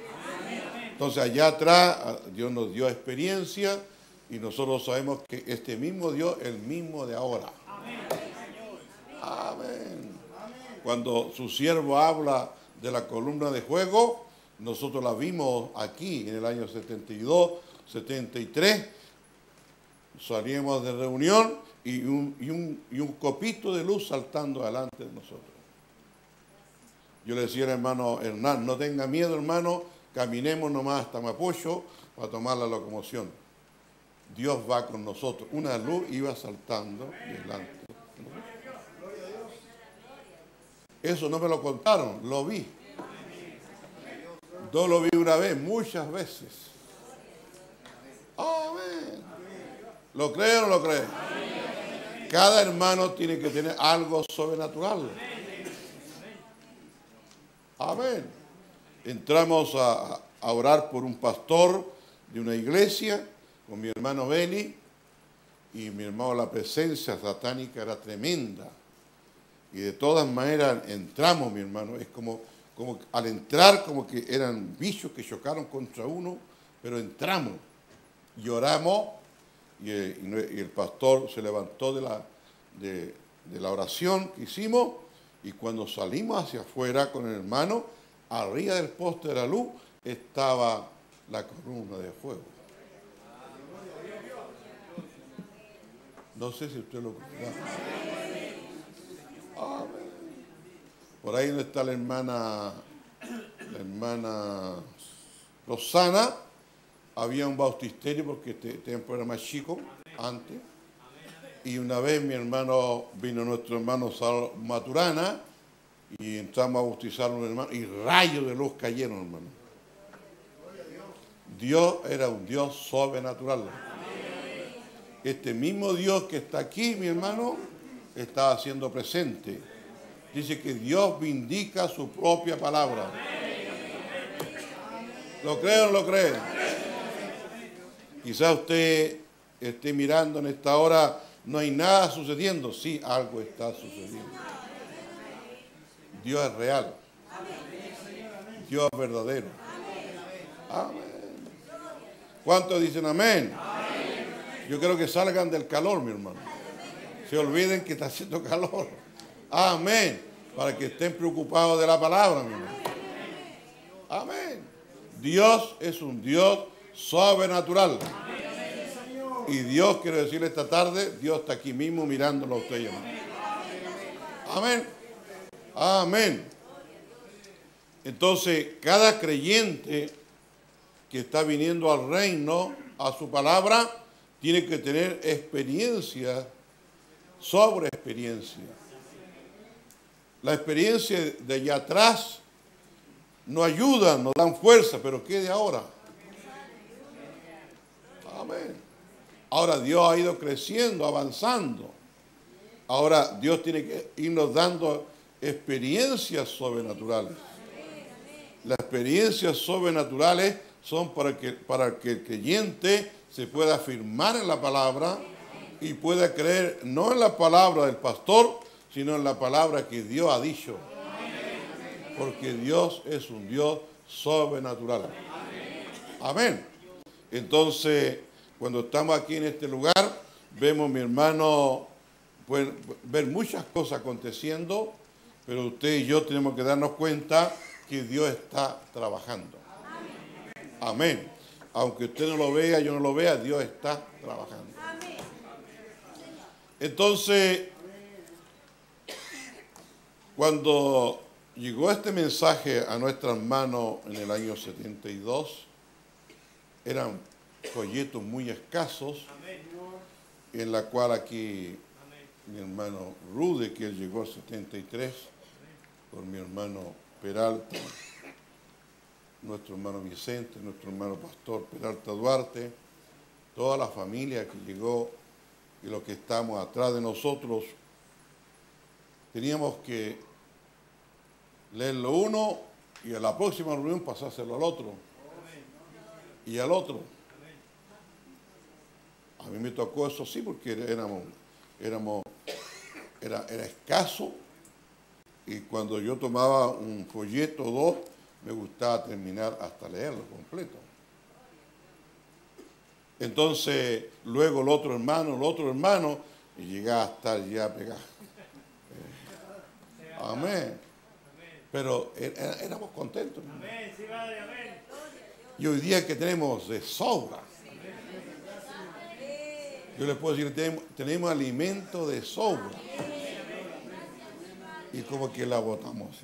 Entonces allá atrás Dios nos dio experiencia y nosotros sabemos que este mismo Dios es el mismo de ahora. Amén. Cuando su siervo habla de la columna de fuego, nosotros la vimos aquí en el año setenta y dos, setenta y tres. Salíamos de reunión y un, y, un, y un copito de luz saltando adelante de nosotros. Yo le decía al hermano Hernán, no tenga miedo, hermano, caminemos nomás hasta Mapocho para tomar la locomoción. Dios va con nosotros. Una luz iba saltando delante. Eso no me lo contaron, lo vi. No lo vi una vez, muchas veces. Amén. ¿Lo cree o no lo cree? Cada hermano tiene que tener algo sobrenatural. Amén. Entramos a, a orar por un pastor de una iglesia con mi hermano Beni y mi hermano, la presencia satánica era tremenda. Y de todas maneras entramos, mi hermano, es como... Como al entrar, como que eran bichos que chocaron contra uno, pero entramos y oramos y el, y el pastor se levantó de la, de, de la oración que hicimos y cuando salimos hacia afuera con el hermano, arriba del poste de la luz estaba la columna de fuego. No sé si usted lo conoce. Por ahí donde está la hermana, la hermana Rosana, había un bautisterio porque este tiempo era más chico antes. Y una vez mi hermano, vino nuestro hermano Sal Maturana y entramos a bautizar a un hermano y rayos de luz cayeron, hermano. Dios era un Dios sobrenatural. Este mismo Dios que está aquí, mi hermano, está haciendo presente. Dice que Dios vindica su propia palabra. ¿Lo cree o no lo cree? Quizás usted esté mirando en esta hora, no hay nada sucediendo. Sí, algo está sucediendo. Dios es real. Dios es verdadero. Amén. ¿Cuántos dicen amén? Yo creo que salgan del calor, mi hermano. Se olviden que está haciendo calor. Amén. Para que estén preocupados de la palabra, mi hermano. Amén. Dios es un Dios sobrenatural. Y Dios, quiero decirle esta tarde, Dios está aquí mismo mirándolo a usted y a mí. Amén. Amén. Entonces, cada creyente que está viniendo al reino, a su palabra, tiene que tener experiencia sobre experiencia. La experiencia de allá atrás nos ayuda, nos dan fuerza, pero ¿qué de ahora? Amén. Ahora Dios ha ido creciendo, avanzando. Ahora Dios tiene que irnos dando experiencias sobrenaturales. Las experiencias sobrenaturales son para que, para que el creyente se pueda afirmar en la palabra y pueda creer no en la palabra del pastor, sino en la palabra que Dios ha dicho. Porque Dios es un Dios sobrenatural. Amén. Entonces, cuando estamos aquí en este lugar, vemos, mi hermano, pueden ver muchas cosas aconteciendo, pero usted y yo tenemos que darnos cuenta que Dios está trabajando. Amén. Amén. Aunque usted no lo vea, yo no lo vea, Dios está trabajando. Amén. Entonces, cuando llegó este mensaje a nuestras manos en el año setenta y dos, eran folletos muy escasos, en la cual aquí mi hermano Rude, que él llegó al setenta y tres, por mi hermano Peralta, nuestro hermano Vicente, nuestro hermano pastor Peralta Duarte, toda la familia que llegó y los que estamos atrás de nosotros, teníamos que leerlo uno y a la próxima reunión pasárselo al otro y al otro. A mí me tocó eso, sí, porque éramos, éramos era, era escaso, y cuando yo tomaba un folleto o dos, me gustaba terminar hasta leerlo completo. Entonces, luego el otro hermano, el otro hermano, y llegaba a estar ya pegado. Eh, amén. Pero er, éramos contentos. Amén, sí, padre, amén. Y hoy día que tenemos de sobra. Yo les puedo decir, tenemos, tenemos alimento de sobra. Y como que la botamos.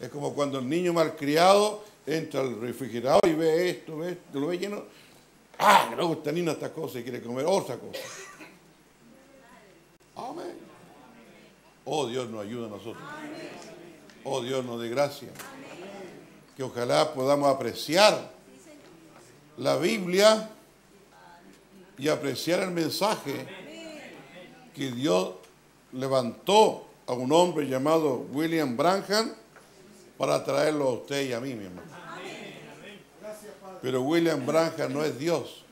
Es como cuando el niño malcriado entra al refrigerador y ve esto, ve esto, lo ve lleno. ¡Ah! No gusta ni esta cosa y quiere comer otra cosa. Amén. Oh, Dios nos ayuda a nosotros. Oh, Dios nos dé gracia. Que ojalá podamos apreciar la Biblia y apreciar el mensaje que Dios levantó a un hombre llamado William Branham para traerlo a usted y a mí, mi hermano. Pero William Branham no es Dios.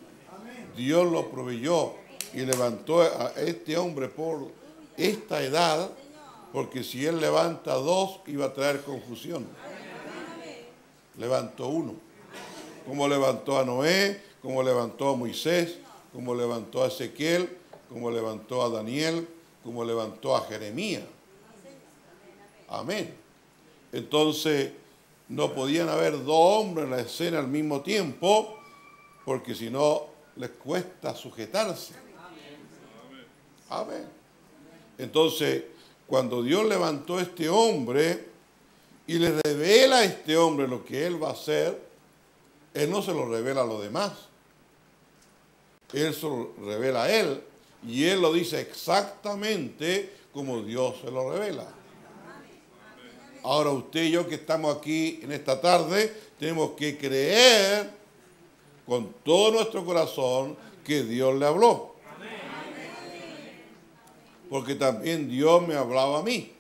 Dios lo proveyó y levantó a este hombre por esta edad, porque si él levanta dos, iba a traer confusión. Levantó uno. Como levantó a Noé, como levantó a Moisés, como levantó a Ezequiel, como levantó a Daniel, como levantó a Jeremías. Amén. Entonces, no podían haber dos hombres en la escena al mismo tiempo, porque si no, les cuesta sujetarse. Amén. Entonces, cuando Dios levantó a este hombre y le revela a este hombre lo que él va a hacer, él no se lo revela a los demás. Él se lo revela a él y él lo dice exactamente como Dios se lo revela. Ahora usted y yo que estamos aquí en esta tarde tenemos que creer con todo nuestro corazón que Dios le habló. Porque también Dios me ha hablado a mí.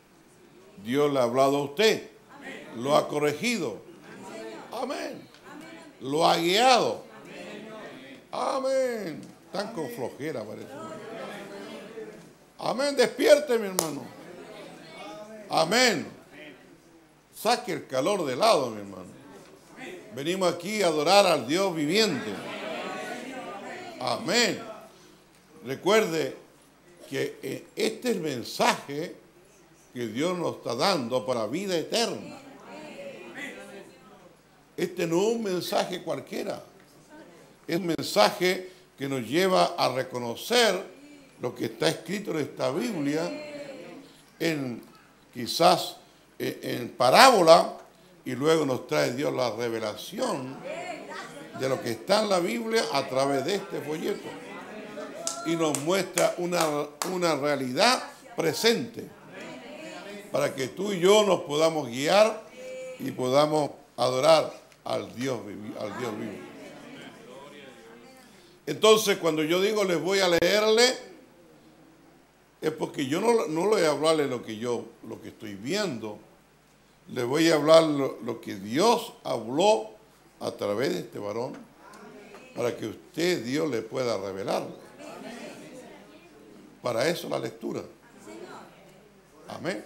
Dios le ha hablado a usted. Lo ha corregido. Amén. Lo ha guiado. Amén. Tan con flojera parece. Amén. Despierte, mi hermano. Amén. Saque el calor de lado, mi hermano. Venimos aquí a adorar al Dios viviente. Amén. Recuerde que este es el mensaje que Dios nos está dando para vida eterna. Este no es un mensaje cualquiera. Es un mensaje que nos lleva a reconocer lo que está escrito en esta Biblia, en, quizás en, en parábola, y luego nos trae Dios la revelación de lo que está en la Biblia a través de este folleto. Y nos muestra una, una realidad presente, para que tú y yo nos podamos guiar y podamos adorar al Dios, al Dios vivo. Entonces, cuando yo digo les voy a leerle, es porque yo no, no les voy a hablarle lo que yo, lo que estoy viendo. Les voy a hablar lo, lo que Dios habló a través de este varón, para que usted, Dios, le pueda revelarle. Para eso la lectura. Amén.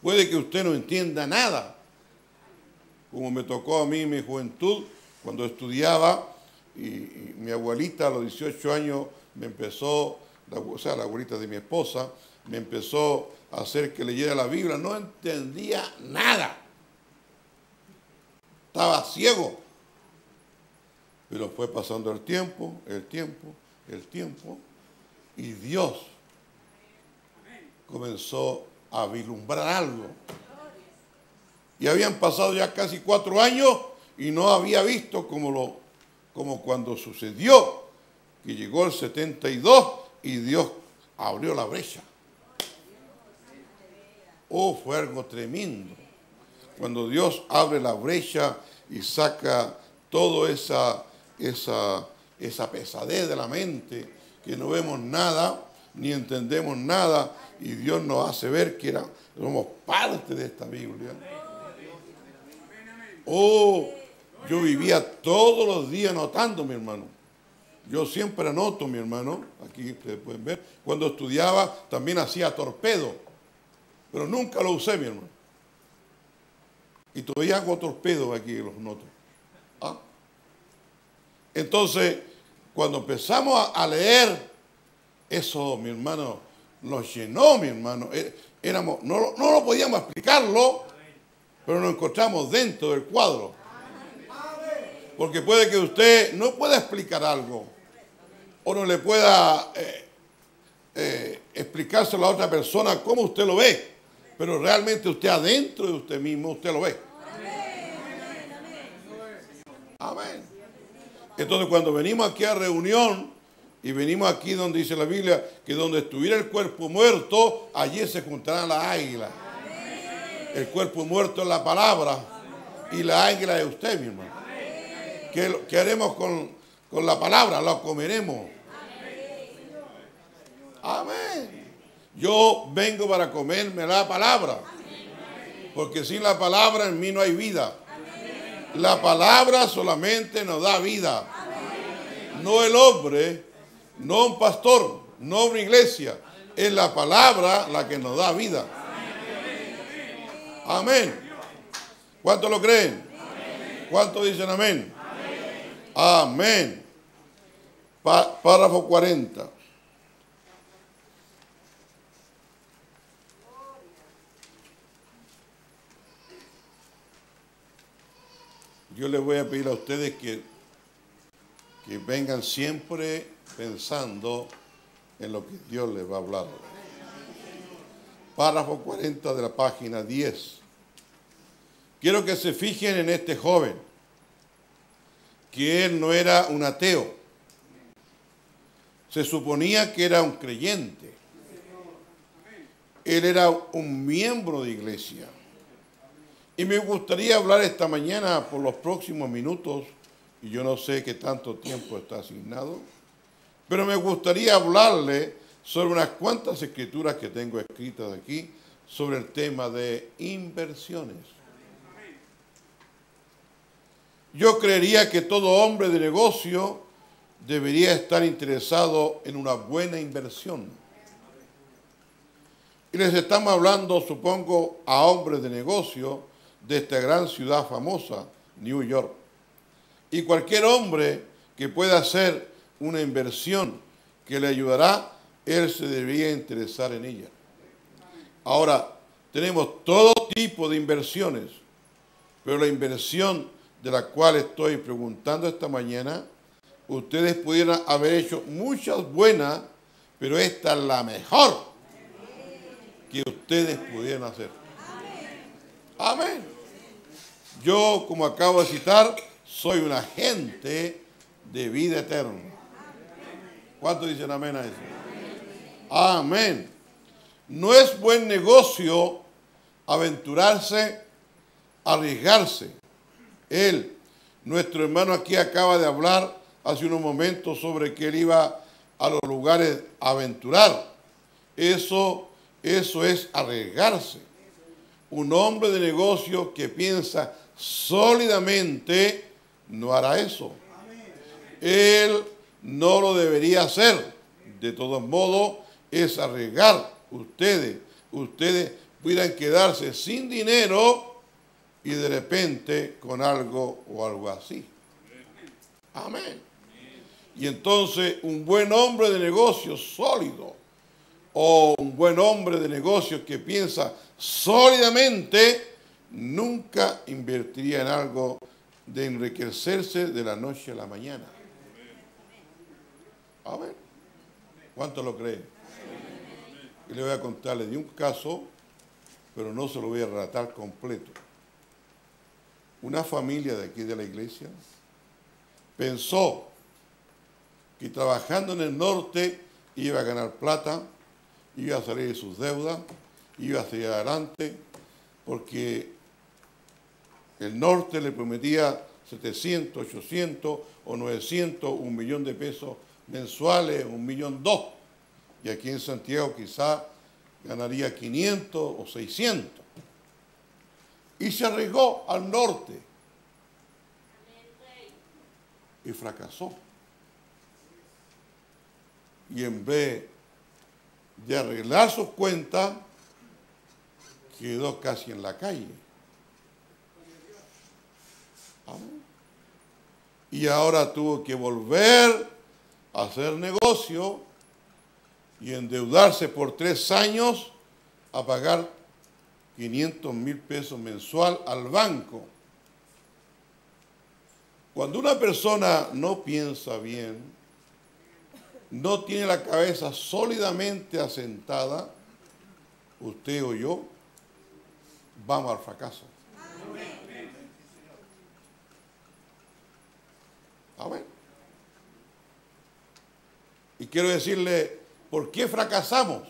Puede que usted no entienda nada, como me tocó a mí en mi juventud, cuando estudiaba, y, y mi abuelita a los dieciocho años me empezó, la, o sea, la abuelita de mi esposa, me empezó a hacer que leyera la Biblia. No entendía nada. Estaba ciego. Pero fue pasando el tiempo, el tiempo, el tiempo. Y Dios comenzó a vislumbrar algo. Y habían pasado ya casi cuatro años y no había visto como, lo, como cuando sucedió, que llegó el setenta y dos y Dios abrió la brecha. Oh, fue algo tremendo. Cuando Dios abre la brecha y saca toda esa, esa, esa pesadez de la mente, que no vemos nada, ni entendemos nada, y Dios nos hace ver que era, somos parte de esta Biblia. Oh, yo vivía todos los días anotando, mi hermano. Yo siempre anoto, mi hermano. Aquí ustedes pueden ver. Cuando estudiaba también hacía torpedo, pero nunca lo usé, mi hermano. Y todavía hago torpedos aquí, los noto. ¿Ah? Entonces, cuando empezamos a leer, eso, mi hermano, nos llenó, mi hermano. Éramos, no, no lo podíamos explicarlo, pero nos encontramos dentro del cuadro. Porque puede que usted no pueda explicar algo, o no le pueda eh, eh, explicárselo a otra persona cómo usted lo ve, pero realmente usted adentro de usted mismo, usted lo ve. Amén. Entonces, cuando venimos aquí a reunión y venimos aquí donde dice la Biblia que donde estuviera el cuerpo muerto, allí se juntarán las águilas. Amén. El cuerpo muerto es la palabra. Amén. Y la águila es usted, mi hermano. ¿Qué, qué haremos con, con la palabra? La comeremos. Amén. Amén. Yo vengo para comerme la palabra. Amén. Porque sin la palabra en mí no hay vida. La palabra solamente nos da vida. Amén. No el hombre, no un pastor, no una iglesia. Es la palabra la que nos da vida. Amén. Amén. ¿Cuántos lo creen? Amén. ¿Cuántos dicen amén? Amén. Amén. Pa- párrafo cuarenta. Yo les voy a pedir a ustedes que, que vengan siempre pensando en lo que Dios les va a hablar. Párrafo cuarenta de la página diez. Quiero que se fijen en este joven, que él no era un ateo. Se suponía que era un creyente. Él era un miembro de iglesia. Y me gustaría hablar esta mañana por los próximos minutos, y yo no sé qué tanto tiempo está asignado, pero me gustaría hablarle sobre unas cuantas escrituras que tengo escritas aquí sobre el tema de inversiones. Yo creería que todo hombre de negocio debería estar interesado en una buena inversión. Y les estamos hablando, supongo, a hombres de negocio de esta gran ciudad famosa, New York. Y cualquier hombre que pueda hacer una inversión que le ayudará, él se debería interesar en ella. Ahora, tenemos todo tipo de inversiones, pero la inversión de la cual estoy preguntando esta mañana ustedes pudieran haber hecho muchas buenas, pero esta es la mejor que ustedes pudieran hacer. Amén. Yo, como acabo de citar, soy un agente de vida eterna. ¿Cuántos dicen amén a eso? Amén. No es buen negocio aventurarse, arriesgarse. Él, nuestro hermano aquí, acaba de hablar hace unos momentos sobre que él iba a los lugares a aventurar. Eso, eso es arriesgarse. Un hombre de negocio que piensa sólidamente no hará eso. Él no lo debería hacer. De todos modos, es arriesgar. Ustedes, ustedes pudieran quedarse sin dinero y de repente con algo o algo así. Amén. Y entonces un buen hombre de negocio sólido o un buen hombre de negocio que piensa sólidamente nunca invertiría en algo de enriquecerse de la noche a la mañana. A ver, ¿cuántos lo creen? Y le voy a contarle de un caso, pero no se lo voy a relatar completo. Una familia de aquí de la iglesia pensó que trabajando en el norte iba a ganar plata, iba a salir de sus deudas, iba a seguir adelante, porque el norte le prometía setecientos, ochocientos o novecientos, un millón de pesos mensuales, un millón dos. Y aquí en Santiago quizá ganaría quinientos o seiscientos. Y se arriesgó al norte. Y fracasó. Y en vez de arreglar sus cuentas, quedó casi en la calle. Y ahora tuvo que volver a hacer negocio y endeudarse por tres años a pagar quinientos mil pesos mensual al banco. Cuando una persona no piensa bien, no tiene la cabeza sólidamente asentada, usted o yo vamos al fracaso. Amén. Y quiero decirle, ¿por qué fracasamos?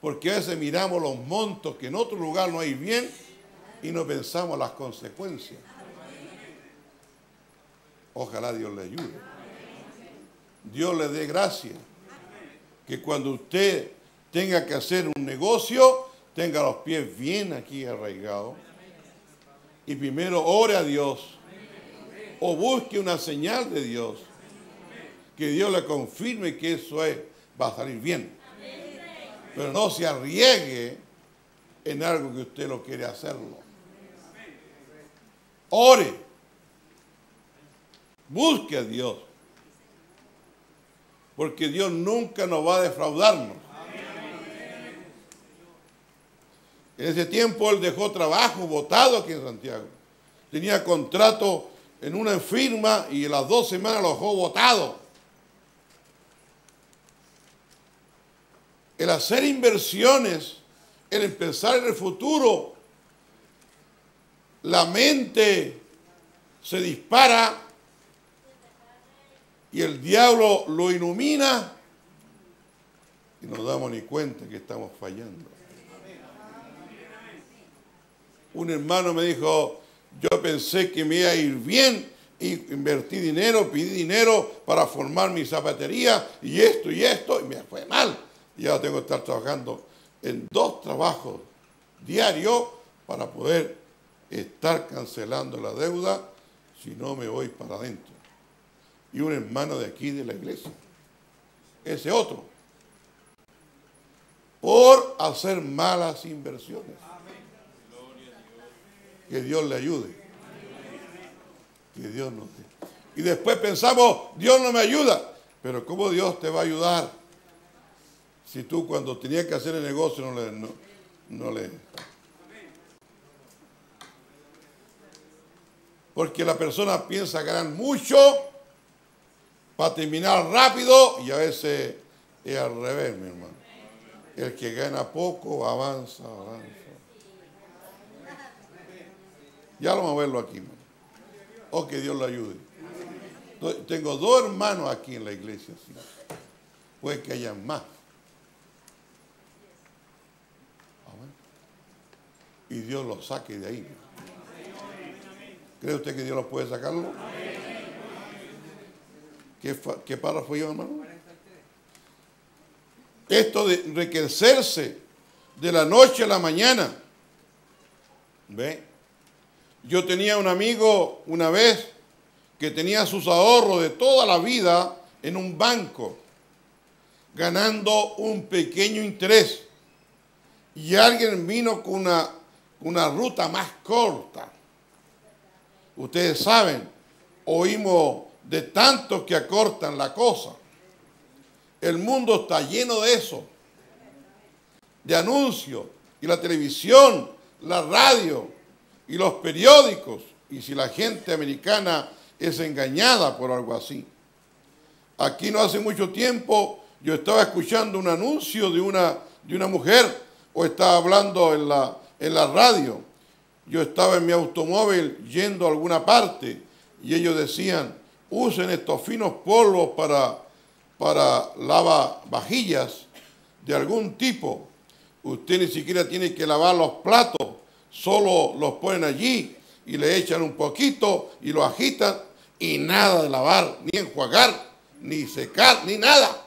Porque a veces miramos los montos que en otro lugar no hay bien y no pensamos las consecuencias. Ojalá Dios le ayude. Dios le dé gracia. Que cuando usted tenga que hacer un negocio, tenga los pies bien aquí arraigados. Y primero ore a Dios. O busque una señal de Dios. Que Dios le confirme que eso es. Va a salir bien. Pero no se arriesgue en algo que usted no quiere hacerlo. Ore. Busque a Dios. Porque Dios nunca nos va a defraudarnos. En ese tiempo él dejó trabajo botado aquí en Santiago. Tenía contrato en una firma y en las dos semanas lo dejó botado. El hacer inversiones, el empezar en el futuro, la mente se dispara y el diablo lo ilumina y nos damos ni cuenta que estamos fallando. Un hermano me dijo, yo pensé que me iba a ir bien y invertí dinero, pedí dinero para formar mi zapatería y esto y esto y me fue mal. Y ahora tengo que estar trabajando en dos trabajos diarios para poder estar cancelando la deuda, si no me voy para adentro. Y un hermano de aquí de la iglesia, ese otro, por hacer malas inversiones. Que Dios le ayude. Que Dios nos dé. Y después pensamos, Dios no me ayuda. Pero ¿cómo Dios te va a ayudar? Si tú cuando tenías que hacer el negocio no le... No, no le. Porque la persona piensa ganar mucho para terminar rápido y a veces es al revés, mi hermano. El que gana poco avanza, avanza. Ya lo vamos a verlo aquí, hermano. Oh, que Dios lo ayude. Tengo dos hermanos aquí en la iglesia, sí. Puede que haya más. Y Dios los saque de ahí. ¿Cree usted que Dios los puede sacarlo? ¿Qué, qué párrafo yo, hermano? Esto de enriquecerse de la noche a la mañana. ¿Ve? Yo tenía un amigo una vez que tenía sus ahorros de toda la vida en un banco, ganando un pequeño interés. Y alguien vino con una, una ruta más corta. Ustedes saben, oímos de tantos que acortan la cosa. El mundo está lleno de eso, de anuncios, y la televisión, la radio y los periódicos. Y si la gente americana es engañada por algo así. Aquí no hace mucho tiempo yo estaba escuchando un anuncio de una, de una mujer, o estaba hablando en la, en la radio. Yo estaba en mi automóvil yendo a alguna parte y ellos decían, usen estos finos polvos para, para lavavajillas de algún tipo. Usted ni siquiera tiene que lavar los platos, solo los ponen allí y le echan un poquito y lo agitan y nada de lavar, ni enjuagar, ni secar, ni nada.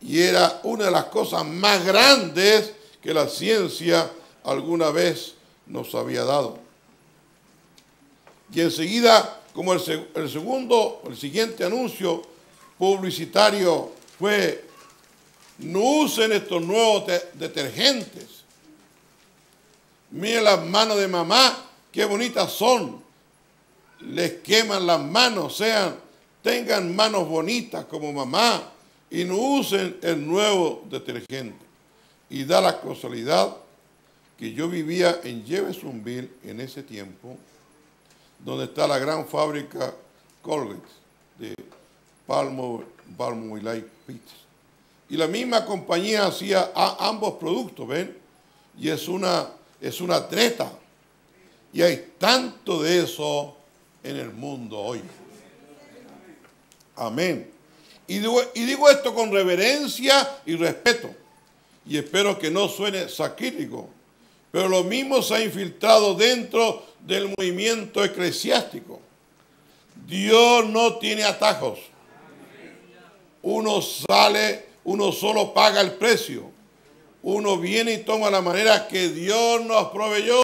Y era una de las cosas más grandes que la ciencia alguna vez nos había dado. Y enseguida, como el, seg el segundo, el siguiente anuncio publicitario fue, no usen estos nuevos detergentes. Miren las manos de mamá, qué bonitas son. Les queman las manos, sean, tengan manos bonitas como mamá. Y no usen el nuevo detergente. Y da la casualidad que yo vivía en Jevesumville en ese tiempo, donde está la gran fábrica Colgate de Palmolive. Y la misma compañía hacía a ambos productos, ¿ven? Y es una, es una treta. Y hay tanto de eso en el mundo hoy. Amén. Y digo, y digo esto con reverencia y respeto. Y espero que no suene satírico. Pero lo mismo se ha infiltrado dentro del movimiento eclesiástico. Dios no tiene atajos. Uno sale, uno solo paga el precio. Uno viene y toma la manera que Dios nos proveyó.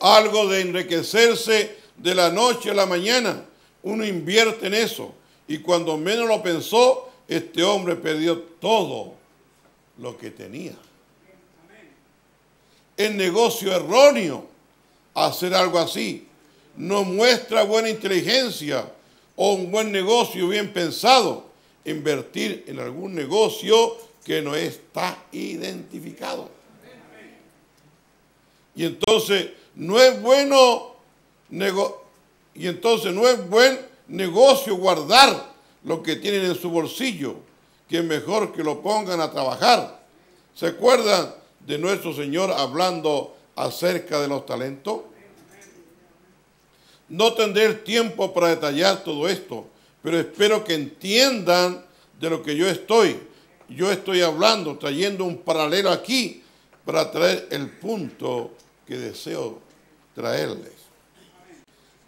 Algo de enriquecerse de la noche a la mañana. Uno invierte en eso. Y cuando menos lo pensó, este hombre perdió todo lo que tenía. El negocio erróneo, hacer algo así, no muestra buena inteligencia o un buen negocio bien pensado. Invertir en algún negocio que no está identificado. Y entonces no es bueno negociar. Y entonces no es buen negocio guardar lo que tienen en su bolsillo, que es mejor que lo pongan a trabajar. ¿Se acuerdan de nuestro Señor hablando acerca de los talentos? No tendré el tiempo para detallar todo esto, pero espero que entiendan de lo que yo estoy. Yo estoy hablando, trayendo un paralelo aquí para traer el punto que deseo traerles.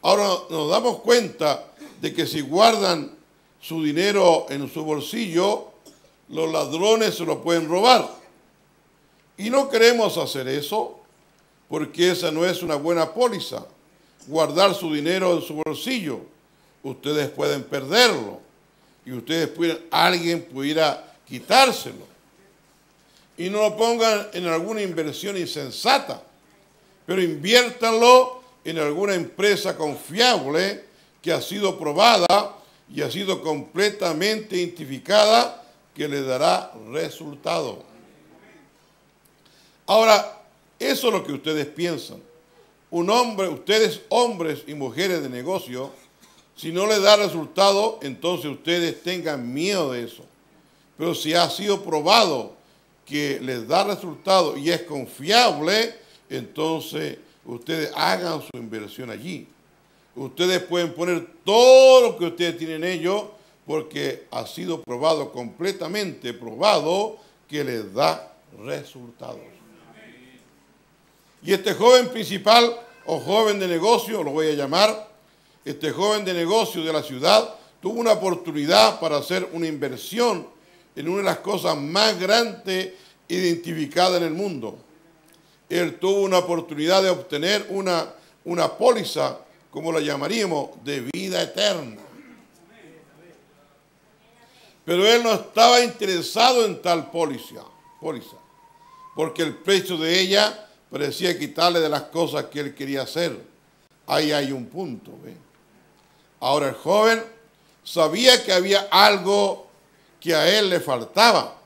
Ahora nos damos cuenta de que si guardan su dinero en su bolsillo, los ladrones se lo pueden robar. Y no queremos hacer eso, porque esa no es una buena póliza. Guardar su dinero en su bolsillo, ustedes pueden perderlo. Y ustedes pudieran, alguien pudiera quitárselo. Y no lo pongan en alguna inversión insensata, pero inviértanlo en alguna empresa confiable que ha sido probada y ha sido completamente identificada, que le dará resultado. Ahora, eso es lo que ustedes piensan, un hombre, ustedes hombres y mujeres de negocio, si no le da resultado, entonces ustedes tengan miedo de eso. Pero si ha sido probado que les da resultado y es confiable, entonces ustedes hagan su inversión allí. Ustedes pueden poner todo lo que ustedes tienen en ello porque ha sido probado, completamente probado, que les da resultados. Y este joven principal o joven de negocio, lo voy a llamar, este joven de negocio de la ciudad tuvo una oportunidad para hacer una inversión en una de las cosas más grandes identificadas en el mundo. Él tuvo una oportunidad de obtener una, una póliza, como la llamaríamos, de vida eterna. Pero él no estaba interesado en tal póliza, póliza, porque el precio de ella parecía quitarle de las cosas que él quería hacer. Ahí hay un punto, ¿ve? Ahora el joven sabía que había algo que a él le faltaba.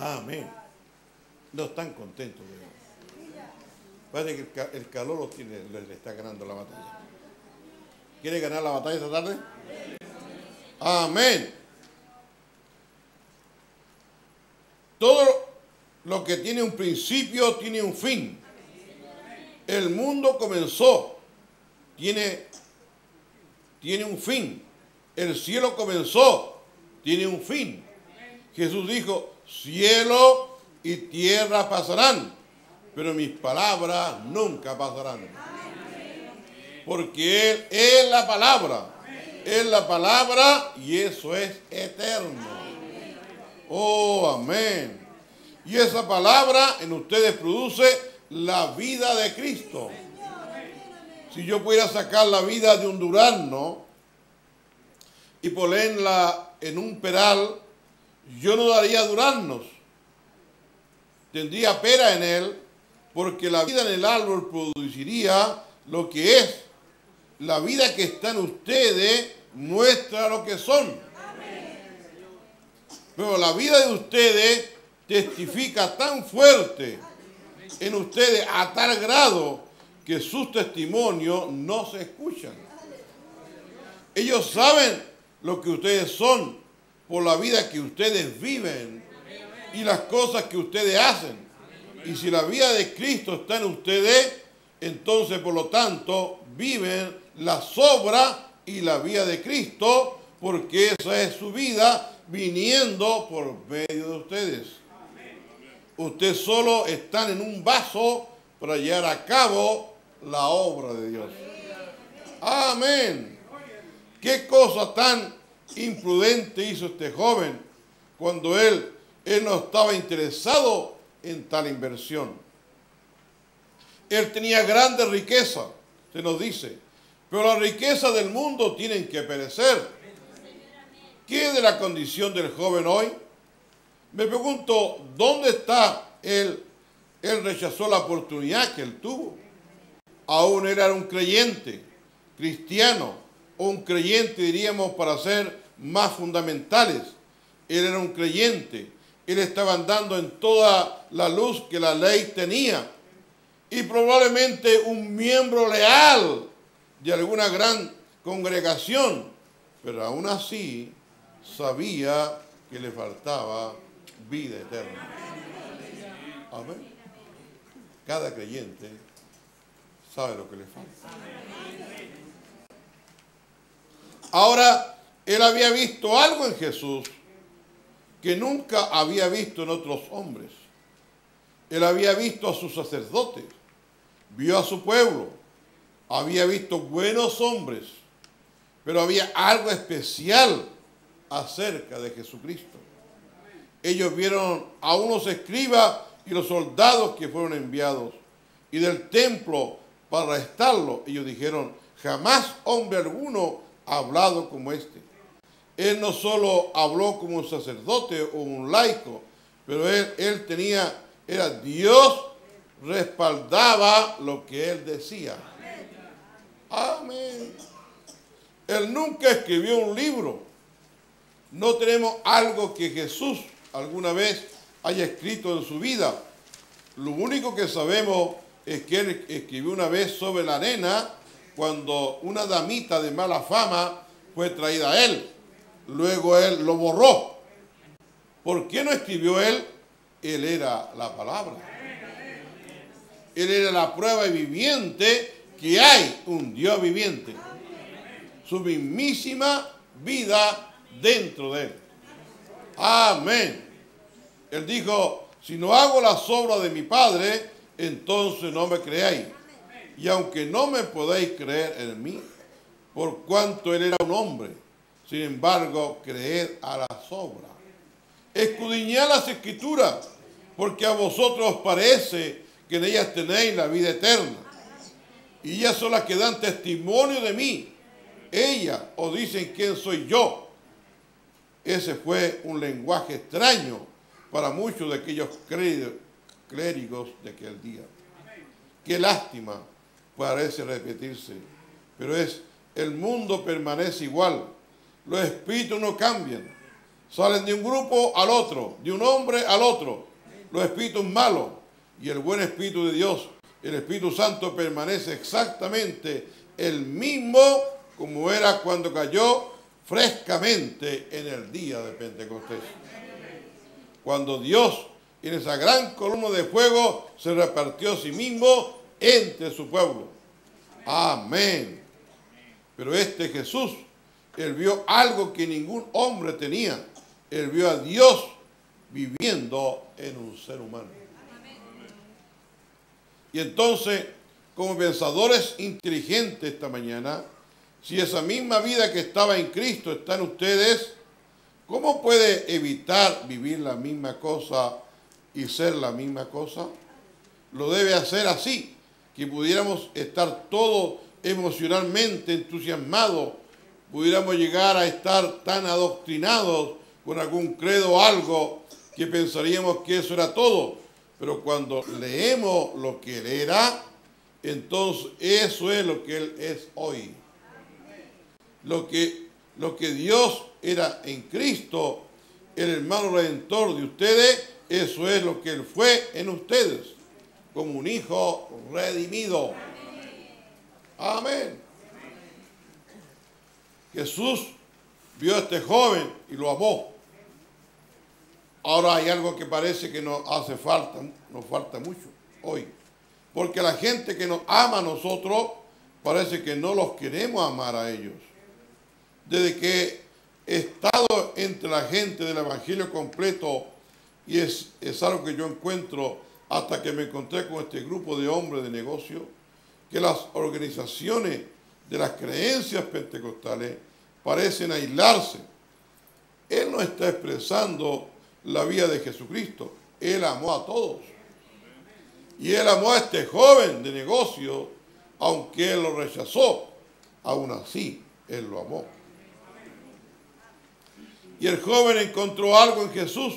Amén. No están contentos. Parece que el, ca el calor los tiene, les está ganando la batalla. ¿Quiere ganar la batalla esta tarde? Amén. Todo lo que tiene un principio tiene un fin. El mundo comenzó, tiene, tiene un fin. El cielo comenzó, tiene un fin. Jesús dijo, cielo y tierra pasarán, pero mis palabras nunca pasarán. Porque Él es la palabra, es la palabra y eso es eterno. Oh, amén. Y esa palabra en ustedes produce la vida de Cristo. Si yo pudiera sacar la vida de un durazno y ponerla en un peral, yo no daría duraznos. Tendría pera en él, porque la vida en el árbol produciría lo que es. La vida que está en ustedes muestra lo que son. Pero la vida de ustedes testifica tan fuerte en ustedes a tal grado que sus testimonios no se escuchan. Ellos saben lo que ustedes son por la vida que ustedes viven y las cosas que ustedes hacen. Y si la vida de Cristo está en ustedes, entonces por lo tanto viven las obras y la vida de Cristo, porque esa es su vida viniendo por medio de ustedes. Ustedes solo están en un vaso para llevar a cabo la obra de Dios. Amén. Qué cosa tan imprudente hizo este joven cuando él, él no estaba interesado en tal inversión. Él tenía grande riqueza, se nos dice, pero la riqueza del mundo tienen que perecer. ¿Qué es de la condición del joven hoy? Me pregunto, ¿dónde está él? Él rechazó la oportunidad que él tuvo. Aún era un creyente, cristiano, o un creyente, diríamos, para ser más fundamentales. Él era un creyente. Él estaba andando en toda la luz que la ley tenía. Y probablemente un miembro leal de alguna gran congregación. Pero aún así sabía que le faltaba vida eterna. Amén. Cada creyente sabe lo que le falta. Ahora, él había visto algo en Jesús que nunca había visto en otros hombres. Él había visto a sus sacerdotes, vio a su pueblo, había visto buenos hombres, pero había algo especial acerca de Jesucristo. Ellos vieron a unos escribas y los soldados que fueron enviados y del templo para arrestarlo. Ellos dijeron, jamás hombre alguno ha hablado como este. Él no solo habló como un sacerdote o un laico, pero él, él tenía, era Dios, respaldaba lo que él decía. Amén. Él nunca escribió un libro. No tenemos algo que Jesús alguna vez haya escrito en su vida. Lo único que sabemos es que él escribió una vez sobre la arena cuando una damita de mala fama fue traída a él. Luego él lo borró. ¿Por qué no escribió él? Él era la palabra. Él era la prueba viviente que hay un Dios viviente. Su mismísima vida dentro de él. Amén. Él dijo, si no hago las obras de mi Padre, entonces no me creáis. Y aunque no me podéis creer en mí, por cuanto él era un hombre, sin embargo, creed a las obras. Escudriñad las escrituras, porque a vosotros os parece que en ellas tenéis la vida eterna. Y ellas son las que dan testimonio de mí. Ellas os dicen quién soy yo. Ese fue un lenguaje extraño para muchos de aquellos clérigos de aquel día. Qué lástima, parece repetirse, pero es, el mundo permanece igual. Los espíritus no cambian, salen de un grupo al otro, de un hombre al otro, los espíritus malos y el buen espíritu de Dios, el Espíritu Santo, permanece exactamente el mismo como era cuando cayó frescamente en el día de Pentecostés. Cuando Dios en esa gran columna de fuego se repartió a sí mismo entre su pueblo. Amén. Pero este Jesús, él vio algo que ningún hombre tenía. Él vio a Dios viviendo en un ser humano. Y entonces, como pensadores inteligentes esta mañana, si esa misma vida que estaba en Cristo está en ustedes, ¿cómo puede evitar vivir la misma cosa y ser la misma cosa? Lo debe hacer así, que pudiéramos estar todos emocionalmente entusiasmados, pudiéramos llegar a estar tan adoctrinados con algún credo o algo que pensaríamos que eso era todo. Pero cuando leemos lo que él era, entonces eso es lo que él es hoy. Lo que, lo que Dios era en Cristo, el hermano redentor de ustedes, eso es lo que él fue en ustedes, como un hijo redimido. Amén. Jesús vio a este joven y lo amó. Ahora hay algo que parece que nos hace falta, nos falta mucho hoy. Porque la gente que nos ama a nosotros, parece que no los queremos amar a ellos. Desde que he estado entre la gente del Evangelio completo, y es, es algo que yo encuentro hasta que me encontré con este grupo de hombres de negocio, que las organizaciones de las creencias pentecostales parecen aislarse. Él no está expresando la vida de Jesucristo. Él amó a todos. Y él amó a este joven de negocio, aunque él lo rechazó. Aún así, él lo amó. Y el joven encontró algo en Jesús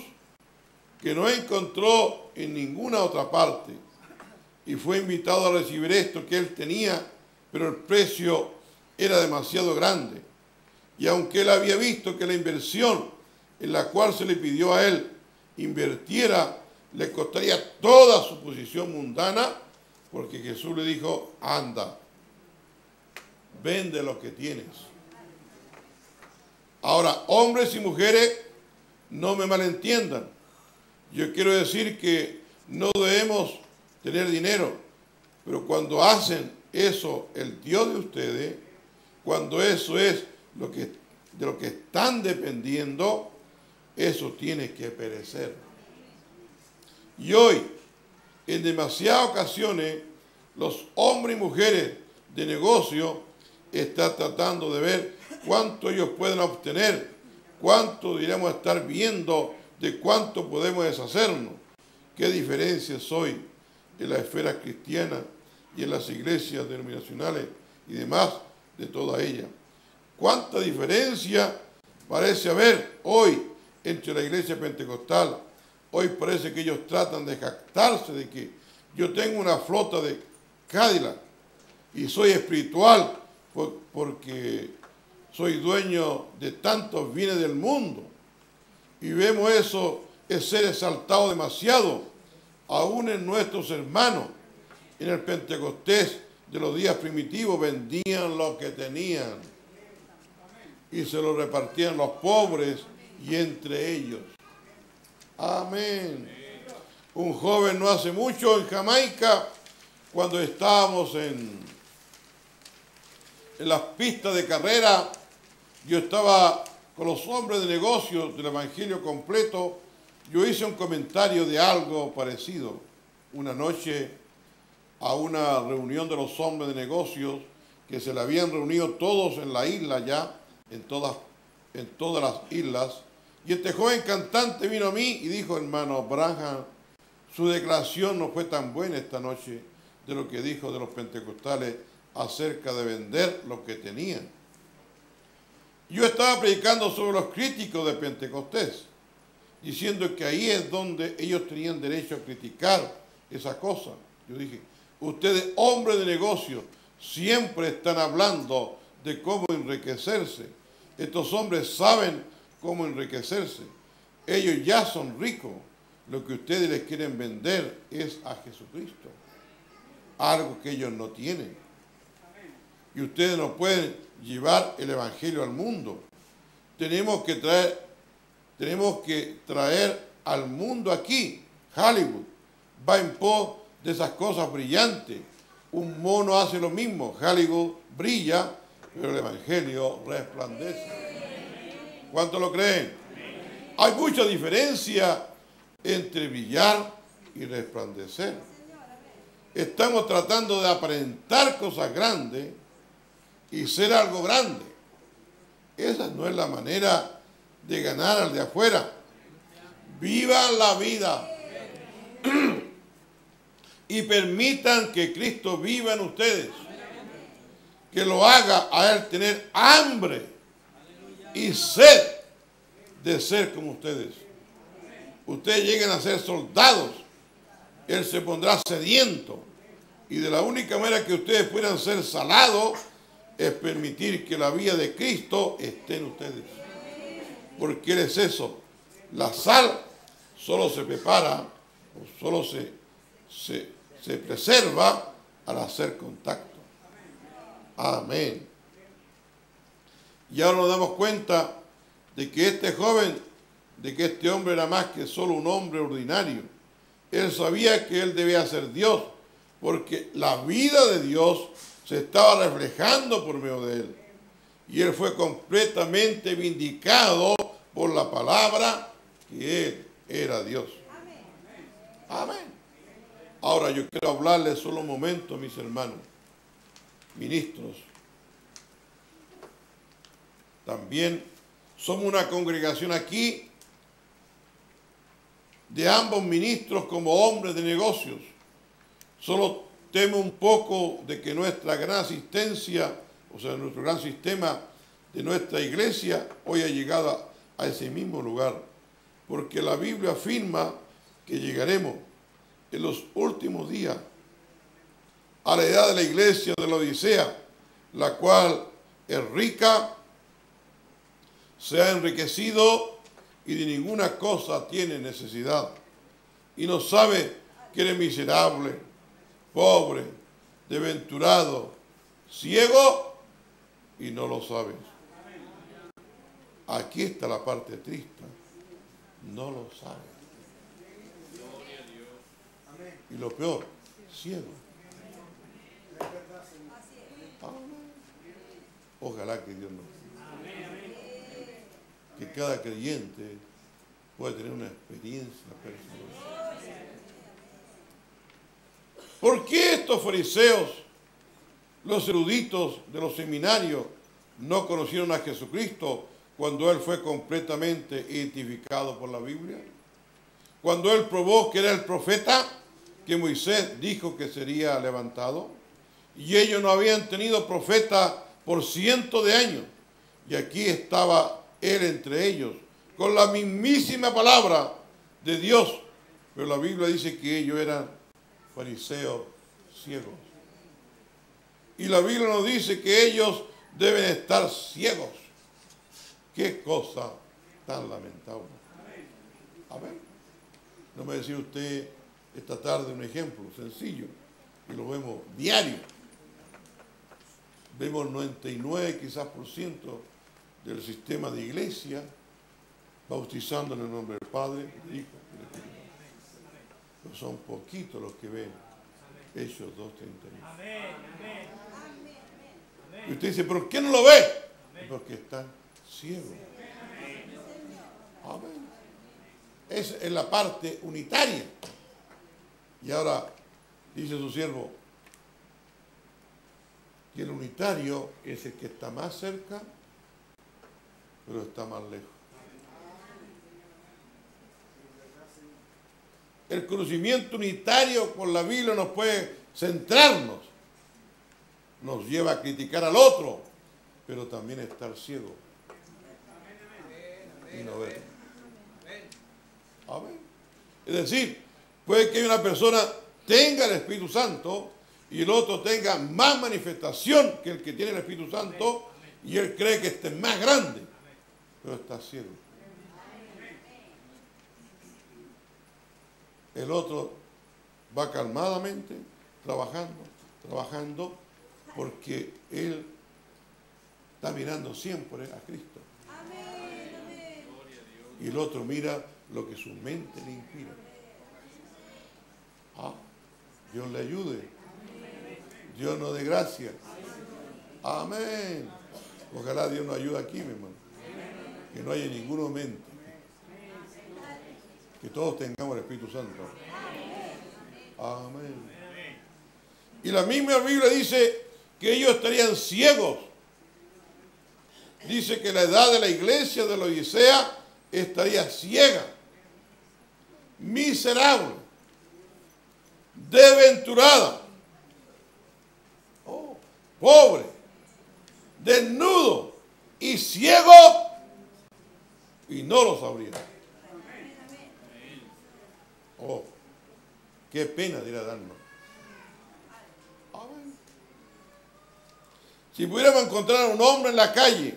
que no encontró en ninguna otra parte. Y fue invitado a recibir esto que él tenía, pero el precio era demasiado grande. Y aunque él había visto que la inversión en la cual se le pidió a él invirtiera, le costaría toda su posición mundana, porque Jesús le dijo: anda, vende lo que tienes. Ahora, hombres y mujeres, no me malentiendan. Yo quiero decir que no debemos tener dinero, pero cuando hacen eso el Dios de ustedes, cuando eso es lo que, de lo que están dependiendo, eso tiene que perecer. Y hoy, en demasiadas ocasiones, los hombres y mujeres de negocio están tratando de ver cuánto ellos pueden obtener, cuánto deberíamos estar viendo, de cuánto podemos deshacernos. ¿Qué diferencias hoy en la esfera cristiana y en las iglesias denominacionales y demás de toda ella? ¿Cuánta diferencia parece haber hoy entre la iglesia pentecostal? Hoy parece que ellos tratan de jactarse de que yo tengo una flota de Cadillac y soy espiritual porque soy dueño de tantos bienes del mundo. Y vemos eso es ser exaltado demasiado, aún en nuestros hermanos. En el Pentecostés de los días primitivos vendían lo que tenían y se lo repartían los pobres y entre ellos. Amén. Un joven no hace mucho en Jamaica, cuando estábamos en, en las pistas de carrera, yo estaba con los hombres de negocios del Evangelio completo. Yo hice un comentario de algo parecido una noche a una reunión de los hombres de negocios que se le habían reunido todos en la isla ya, en todas, en todas las islas. Y este joven cantante vino a mí y dijo: hermano Branham, su declaración no fue tan buena esta noche de lo que dijo de los pentecostales acerca de vender lo que tenían. Yo estaba predicando sobre los críticos de Pentecostés, diciendo que ahí es donde ellos tenían derecho a criticar esa cosa. Yo dije: ustedes, hombres de negocio, siempre están hablando de cómo enriquecerse. Estos hombres saben cómo enriquecerse. Ellos ya son ricos. Lo que ustedes les quieren vender es a Jesucristo, algo que ellos no tienen. Y ustedes no pueden llevar el Evangelio al mundo. Tenemos que traer, tenemos que traer al mundo aquí. Hollywood va en pos de esas cosas brillantes. Un mono hace lo mismo. Hollywood brilla, pero el Evangelio resplandece. ¿Cuánto lo creen? Hay mucha diferencia entre brillar y resplandecer. Estamos tratando de aparentar cosas grandes y ser algo grande. Esa no es la manera de ganar al de afuera. ¡Vivan la vida! Y permitan que Cristo viva en ustedes. Que lo haga a Él tener hambre y sed de ser como ustedes. Ustedes lleguen a ser soldados, Él se pondrá sediento. Y de la única manera que ustedes puedan ser salados es permitir que la vida de Cristo esté en ustedes. Porque Él es eso. La sal solo se prepara, o solo se, se, se preserva al hacer contacto. Amén. Y ahora nos damos cuenta de que este joven, de que este hombre era más que solo un hombre ordinario. Él sabía que él debía ser Dios, porque la vida de Dios se estaba reflejando por medio de él. Y él fue completamente vindicado por la palabra que él era Dios. Amén. Ahora yo quiero hablarles solo un momento, mis hermanos, ministros. También somos una congregación aquí de ambos ministros como hombres de negocios. Solo temo un poco de que nuestra gran asistencia, o sea, nuestro gran sistema de nuestra iglesia, hoy ha llegado a ese mismo lugar. Porque la Biblia afirma que llegaremos en los últimos días a la edad de la iglesia de la Odisea, la cual es rica, se ha enriquecido y de ninguna cosa tiene necesidad. Y no sabe que eres miserable, pobre, desventurado, ciego, y no lo sabes. Aquí está la parte triste. No lo sabes. Y lo peor, ciego. Ojalá que Dios nos... que cada creyente pueda tener una experiencia personal. ¿Por qué estos fariseos, los eruditos de los seminarios, no conocieron a Jesucristo cuando Él fue completamente identificado por la Biblia? Cuando Él probó que era el profeta que Moisés dijo que sería levantado, y ellos no habían tenido profeta por cientos de años, y aquí estaba Él entre ellos, con la mismísima palabra de Dios. Pero la Biblia dice que ellos eran fariseos ciegos. Y la Biblia nos dice que ellos deben estar ciegos. Qué cosa tan lamentable. A ver, no me decía usted esta tarde un ejemplo sencillo, y lo vemos diario. Vemos noventa y nueve quizás por ciento del sistema de iglesia, bautizando en el nombre del Padre, del Hijo y del Espíritu. Pero son poquitos los que ven Hechos dos treinta y uno. Y usted dice, ¿por qué no lo ve? Porque están ciegos. Amén. Esa es la parte unitaria. Y ahora dice su siervo que el unitario es el que está más cerca, pero está más lejos. El conocimiento unitario por la Biblia nos puede centrarnos, nos lleva a criticar al otro, pero también a estar ciego y no ver. Amén. Es decir, puede que una persona tenga el Espíritu Santo y el otro tenga más manifestación que el que tiene el Espíritu Santo, y él cree que este es más grande, pero está ciego. El otro va calmadamente trabajando, trabajando porque él está mirando siempre a Cristo. Amén, amén. Y el otro mira lo que su mente le inspira. Ah, Dios le ayude. Dios nos dé gracias. Amén. Ojalá Dios nos ayude aquí, mi hermano. Que no haya ninguna mente. Que todos tengamos el Espíritu Santo. Amén. Y la misma Biblia dice que ellos estarían ciegos. Dice que la edad de la iglesia de la Odisea estaría ciega, miserable, desventurada, oh, pobre, desnudo y ciego, y no lo sabría. Oh, qué pena dirá darnos. Si pudiéramos encontrar a un hombre en la calle,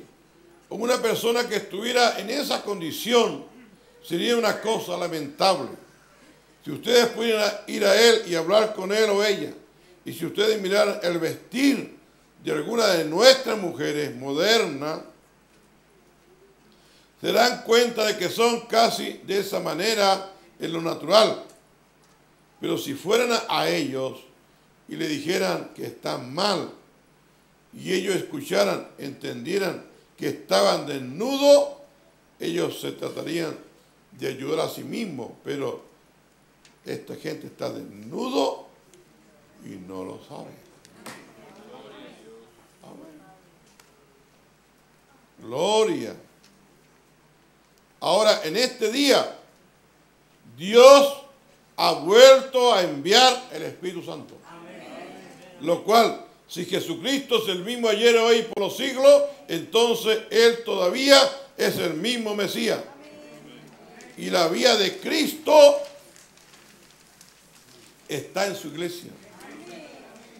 o una persona que estuviera en esa condición, sería una cosa lamentable. Si ustedes pudieran ir a él y hablar con él o ella, y si ustedes miraran el vestir de alguna de nuestras mujeres modernas, se dan cuenta de que son casi de esa manera en lo natural. Pero si fueran a ellos y le dijeran que están mal, y ellos escucharan, entendieran que estaban desnudos, ellos se tratarían de ayudar a sí mismos, pero esta gente está desnudo y no lo sabe. Amén. Gloria. Ahora, en este día, Dios ha vuelto a enviar el Espíritu Santo. Amén. Lo cual, si Jesucristo es el mismo ayer, hoy y por los siglos, entonces Él todavía es el mismo Mesías. Y la vía de Cristo está en su iglesia,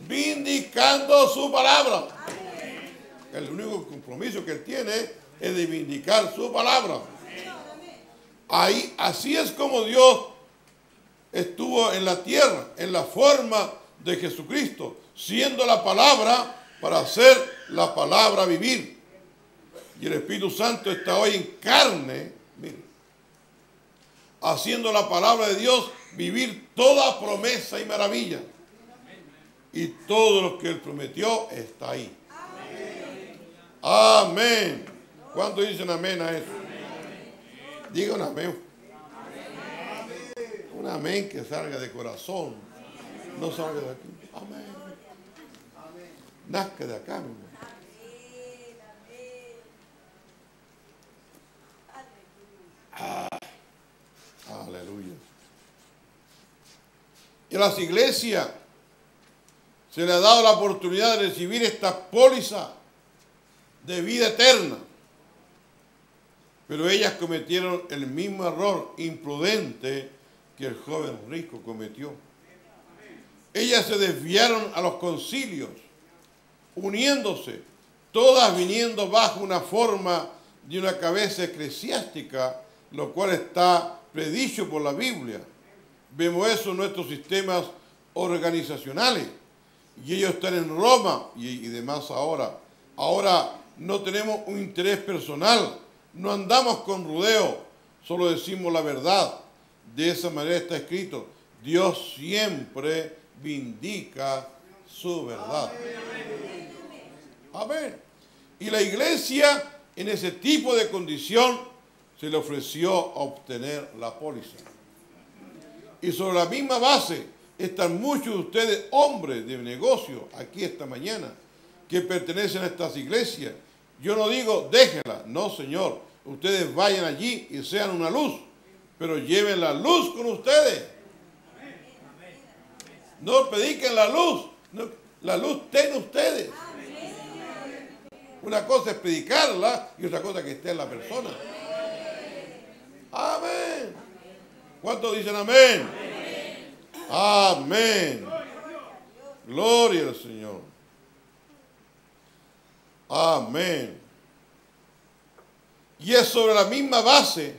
vindicando su palabra. El único compromiso que Él tiene es de vindicar su palabra. Ahí, así es como Dios estuvo en la tierra, en la forma de Jesucristo, siendo la palabra para hacer la palabra vivir. Y el Espíritu Santo está hoy en carne, miren, haciendo la palabra de Dios vivir toda promesa y maravilla. Y todo lo que Él prometió está ahí. Amén. Amén. ¿Cuántos dicen amén a eso? Amén. Diga un amén. Amén. Un amén que salga de corazón, no salga de aquí. Amén. Nazca de acá, mi hermano. Ah, aleluya. Y a las iglesias se le ha dado la oportunidad de recibir esta póliza de vida eterna. Pero ellas cometieron el mismo error imprudente que el joven rico cometió. Ellas se desviaron a los concilios, uniéndose, todas viniendo bajo una forma de una cabeza eclesiástica, lo cual está predicho por la Biblia. Vemos eso en nuestros sistemas organizacionales, y ellos están en Roma y, y demás ahora. Ahora no tenemos un interés personal, no andamos con rodeo, solo decimos la verdad. De esa manera está escrito, Dios siempre vindica su verdad. Amén. Y la iglesia, en ese tipo de condición, se le ofreció a obtener la póliza. Y sobre la misma base están muchos de ustedes, hombres de negocio, aquí esta mañana, que pertenecen a estas iglesias. Yo no digo, déjenla, no señor, ustedes vayan allí y sean una luz, pero lleven la luz con ustedes. No prediquen la luz, no, la luz ten ustedes. Una cosa es predicarla y otra cosa que esté en la persona. Amén. ¿Cuántos dicen amén? Amén. Gloria al Señor. Amén. Y es sobre la misma base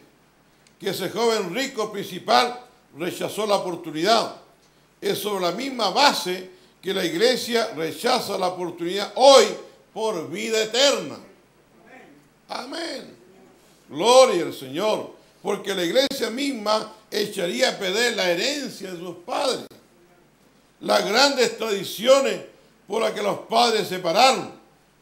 que ese joven rico principal rechazó la oportunidad. Es sobre la misma base que la iglesia rechaza la oportunidad hoy por vida eterna. Amén. Gloria al Señor. Porque la iglesia misma echaría a perder la herencia de sus padres. Las grandes tradiciones por las que los padres se separaron.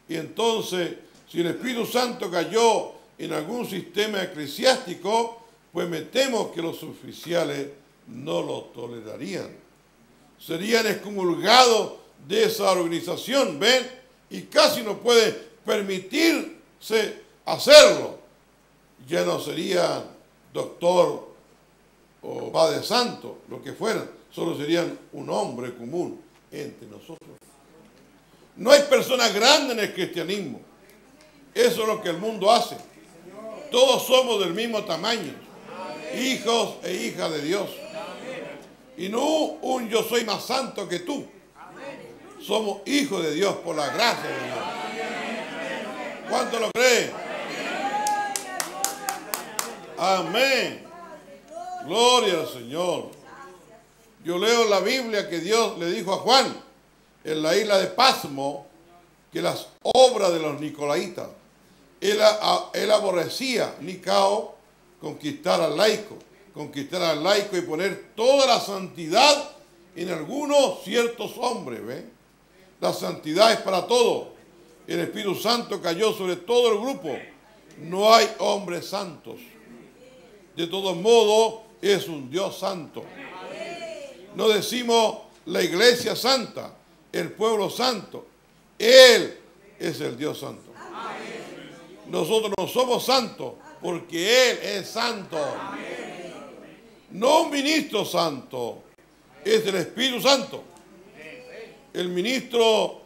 Y entonces, si el Espíritu Santo cayó en algún sistema eclesiástico, pues me temo que los oficiales no lo tolerarían. Serían excomulgados de esa organización, ¿ven? Y casi no puede permitirse hacerlo. Ya no serían doctor o padre santo, lo que fueran. Solo serían un hombre común entre nosotros. No hay personas grandes en el cristianismo. Eso es lo que el mundo hace. Todos somos del mismo tamaño, hijos e hijas de Dios. Y no un yo soy más santo que tú. Somos hijos de Dios por la gracia de Dios. ¿Cuánto lo creen? Amén. Gloria al Señor. Yo leo la Biblia que Dios le dijo a Juan en la isla de Pasmo que las obras de los nicolaitas, él, él aborrecía, Nicao, conquistar al laico, conquistar al laico y poner toda la santidad en algunos ciertos hombres, ¿ve? La santidad es para todo. El Espíritu Santo cayó sobre todo el grupo. No hay hombres santos. De todos modos, es un Dios santo. No decimos la iglesia santa, el pueblo santo. Él es el Dios santo. Nosotros no somos santos porque Él es santo. No un ministro santo, es el Espíritu Santo. El ministro,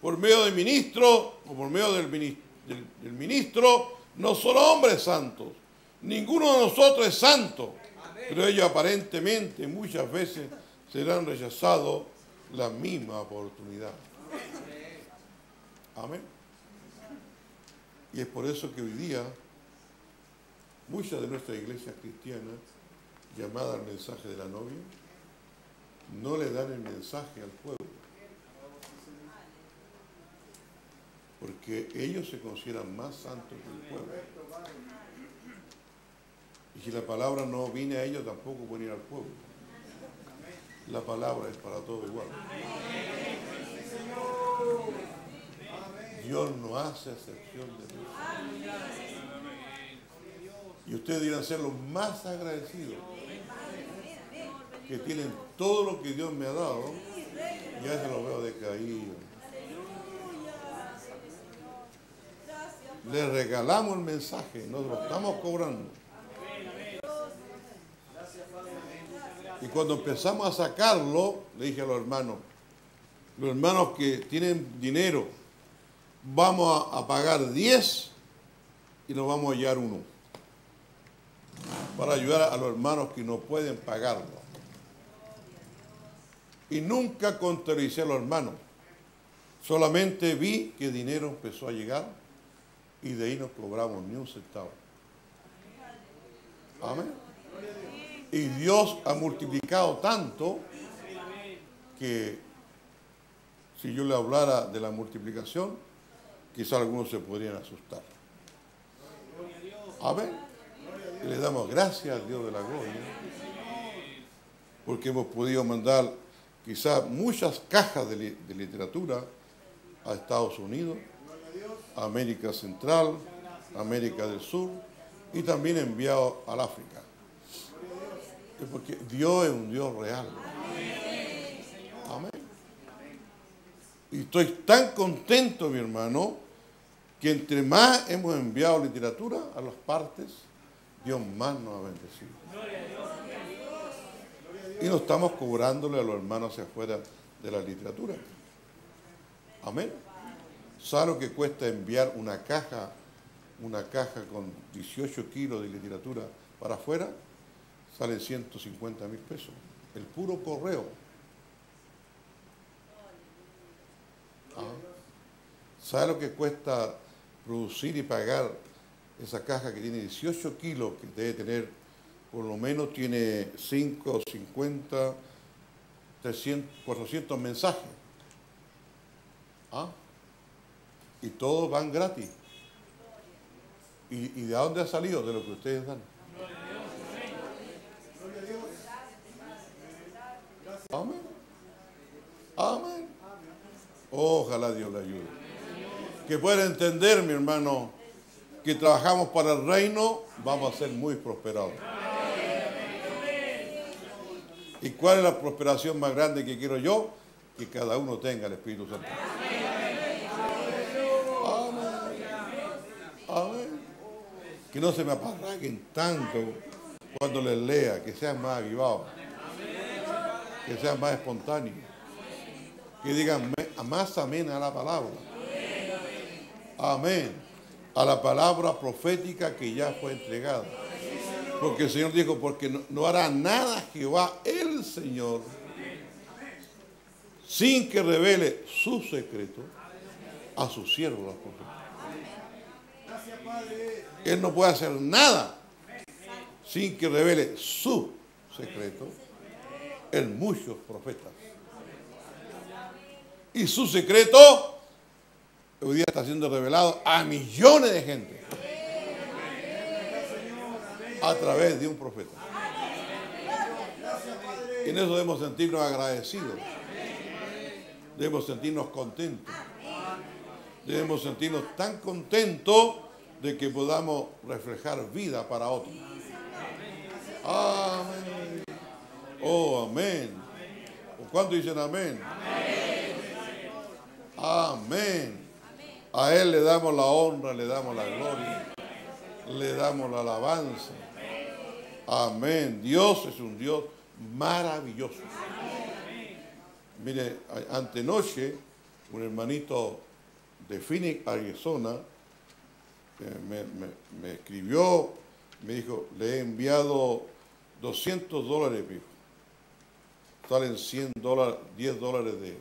por medio del ministro, o por medio del, del, del ministro, no son hombres santos. Ninguno de nosotros es santo. Pero ellos aparentemente muchas veces serán rechazados la misma oportunidad. Amén. Y es por eso que hoy día muchas de nuestras iglesias cristianas, llamadas al mensaje de la novia, no le dan el mensaje al pueblo. Porque ellos se consideran más santos que el pueblo. Y si la palabra no viene a ellos, tampoco puede ir al pueblo. La palabra es para todo igual. Dios no hace excepción de Dios. Y ustedes deberían ser los más agradecidos que tienen todo lo que Dios me ha dado. Ya se los veo decaídos. Les regalamos el mensaje, no lo estamos cobrando. Y cuando empezamos a sacarlo, le dije a los hermanos, los hermanos que tienen dinero, vamos a, a pagar diez y nos vamos a hallar uno. Para ayudar a, a los hermanos que no pueden pagarlo. Y nunca contabilicé a los hermanos. Solamente vi que dinero empezó a llegar y de ahí no cobramos ni un centavo. Amén. Y Dios ha multiplicado tanto que si yo le hablara de la multiplicación, quizás algunos se podrían asustar. Amén. Y le damos gracias al Dios de la gloria, porque hemos podido mandar quizás muchas cajas de, de literatura a Estados Unidos, a América Central, a América del Sur y también enviado al África. Es porque Dios es un Dios real. Amén. Y estoy tan contento, mi hermano, que entre más hemos enviado literatura a las partes, Dios más nos ha bendecido. Y no estamos cobrándole a los hermanos hacia afuera de la literatura. Amén. ¿Sabe lo que cuesta enviar una caja, una caja con dieciocho kilos de literatura para afuera? Sale ciento cincuenta mil pesos. El puro correo. Ah. ¿Sabe lo que cuesta producir y pagar esa caja que tiene dieciocho kilos, que debe tener por lo menos tiene cinco, cincuenta, trescientos, cuatrocientos mensajes. ¿Ah? Y todos van gratis. ¿Y, ¿Y de dónde ha salido? De lo que ustedes dan. Amén. Amén. Ojalá Dios le ayude. Que pueda entender, mi hermano, que trabajamos para el reino, vamos a ser muy prosperados. ¿Y cuál es la prosperación más grande que quiero yo? Que cada uno tenga el Espíritu Santo. Amén. Amén. Que no se me aparraquen tanto cuando les lea, que sean más avivados. Que sean más espontáneos. Que digan más amén a la palabra. Amén. A la palabra profética que ya fue entregada. Porque el Señor dijo, porque no, no hará nada Jehová, el Señor, sin que revele su secreto a sus siervos los profetas. Él no puede hacer nada sin que revele su secreto en muchos profetas. Y su secreto hoy día está siendo revelado a millones de gente a través de un profeta. Y en eso debemos sentirnos agradecidos, debemos sentirnos contentos, debemos sentirnos tan contentos de que podamos reflejar vida para otros. Amén. Oh, amén. ¿Cuánto dicen amén? Amén. A Él le damos la honra, le damos la gloria, le damos la alabanza. Amén. Dios es un Dios maravilloso. Mire, antenoche, un hermanito de Phoenix, Arizona, me, me, me escribió, me dijo, le he enviado doscientos dólares, me dijo. Salen cien dólares, diez dólares de,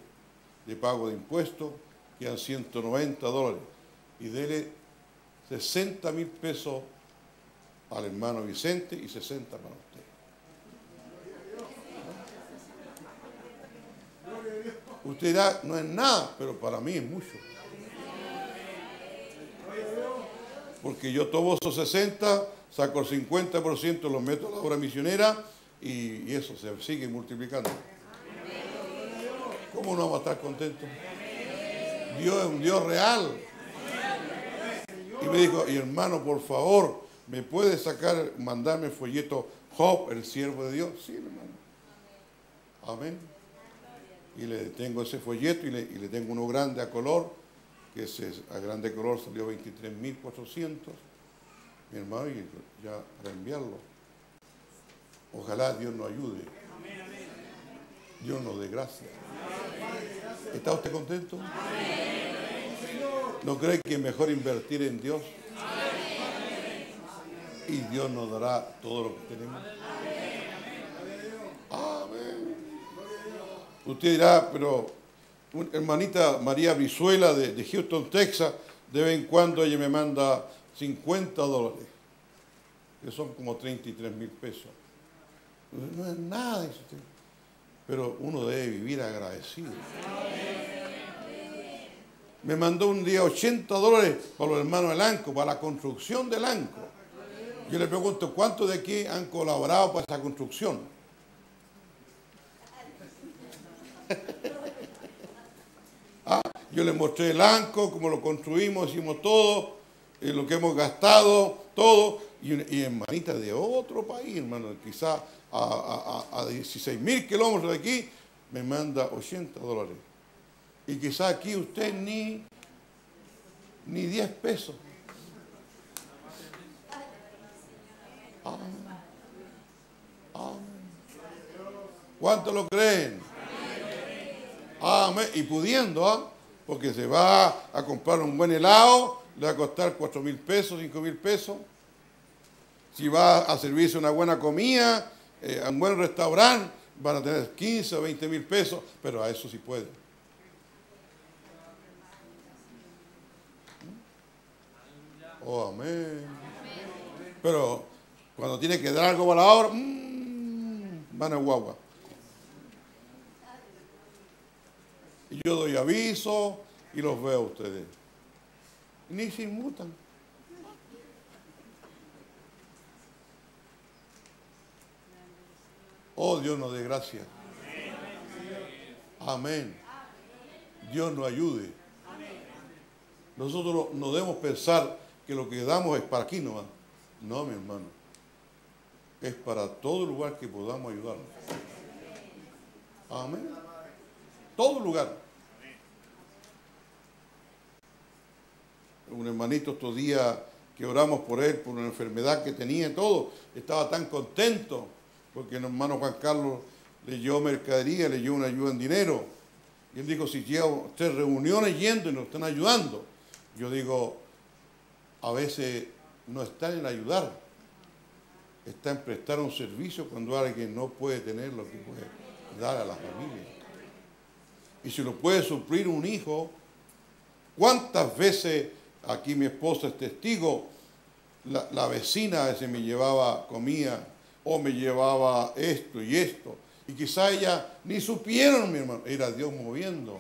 de pago de impuestos. Quedan ciento noventa dólares. Y dele sesenta mil pesos al hermano Vicente y sesenta para usted. Usted dirá, no es nada, pero para mí es mucho. Porque yo tomo esos sesenta, saco el cincuenta por ciento, los meto a la obra misionera y, y eso se sigue multiplicando. ¿Cómo no vamos a estar contentos? Dios es un Dios real. Y me dijo, y hermano, por favor, ¿me puede sacar, mandarme el folleto Job, el siervo de Dios? Sí, hermano. Amén. Y le tengo ese folleto y le, y le tengo uno grande a color, que ese a grande color salió veintitrés mil cuatrocientos. Mi hermano, y ya para enviarlo. Ojalá Dios nos ayude. Dios nos dé gracia. ¿Está usted contento? ¿No cree que es mejor invertir en Dios? Y Dios nos dará todo lo que tenemos. Amén. Usted dirá, pero una hermanita María Vizuela de, de Houston, Texas, de vez en cuando ella me manda cincuenta dólares, que son como treinta y tres mil pesos. No es nada, dice usted. Pero uno debe vivir agradecido. Me mandó un día ochenta dólares para los hermanos del ANCO, para la construcción del ANCO. Yo le pregunto, ¿cuántos de aquí han colaborado para esa construcción? Ah, yo les mostré el ANCO, cómo lo construimos, hicimos todo, eh, lo que hemos gastado, todo. Y, y hermanitas de otro país, hermano, quizás a, a, a dieciséis mil kilómetros de aquí, me manda ochenta dólares. Y quizás aquí usted ni, ni diez pesos. Amén. Amén. ¿Cuántos lo creen? Amén. Y pudiendo, ¿ah? Porque se va a comprar un buen helado, le va a costar cuatro mil pesos, cinco mil pesos. Si va a servirse una buena comida, eh, a un buen restaurante, van a tener quince o veinte mil pesos, pero a eso sí pueden. Oh, amén. Pero Cuando tiene que dar algo a la obra, mmm, van a guagua. Y yo doy aviso y los veo a ustedes. Ni se inmutan. Oh, Dios nos dé gracia. Amén. Dios nos ayude. Nosotros no debemos pensar que lo que damos es para aquí nomás. No, mi hermano. Es para todo lugar que podamos ayudarnos. Amén. Todo lugar. Un hermanito estos días que oramos por él, por una enfermedad que tenía y todo, estaba tan contento porque el hermano Juan Carlos le llevó mercadería, le llevó una ayuda en dinero. Y él dijo, si llevo tres reuniones yendo y nos están ayudando. Yo digo, a veces no está en ayudar, está en prestar un servicio cuando alguien no puede tener lo que puede dar a la familia. Y si lo puede suplir un hijo, ¿cuántas veces? Aquí mi esposa es testigo, la, la vecina a veces me llevaba comida o me llevaba esto y esto. Y quizá ella ni supieron, mi hermano, era Dios moviendo.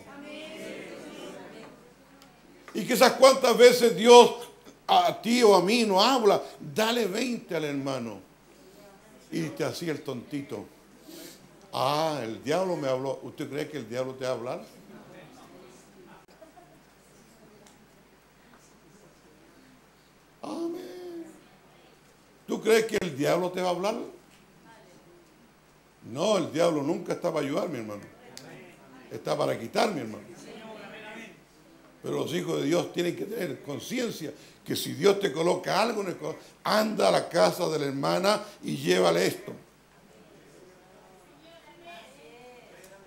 Y quizás cuántas veces Dios a ti o a mí no habla, dale veinte al hermano. Y te hacía el tontito. Ah, el diablo me habló. ¿Usted cree que el diablo te va a hablar? Amén. ¿Tú crees que el diablo te va a hablar? No, el diablo nunca está para ayudar, mi hermano. Está para quitar, mi hermano. Pero los hijos de Dios tienen que tener conciencia que si Dios te coloca algo en el corazón, anda a la casa de la hermana y llévale esto.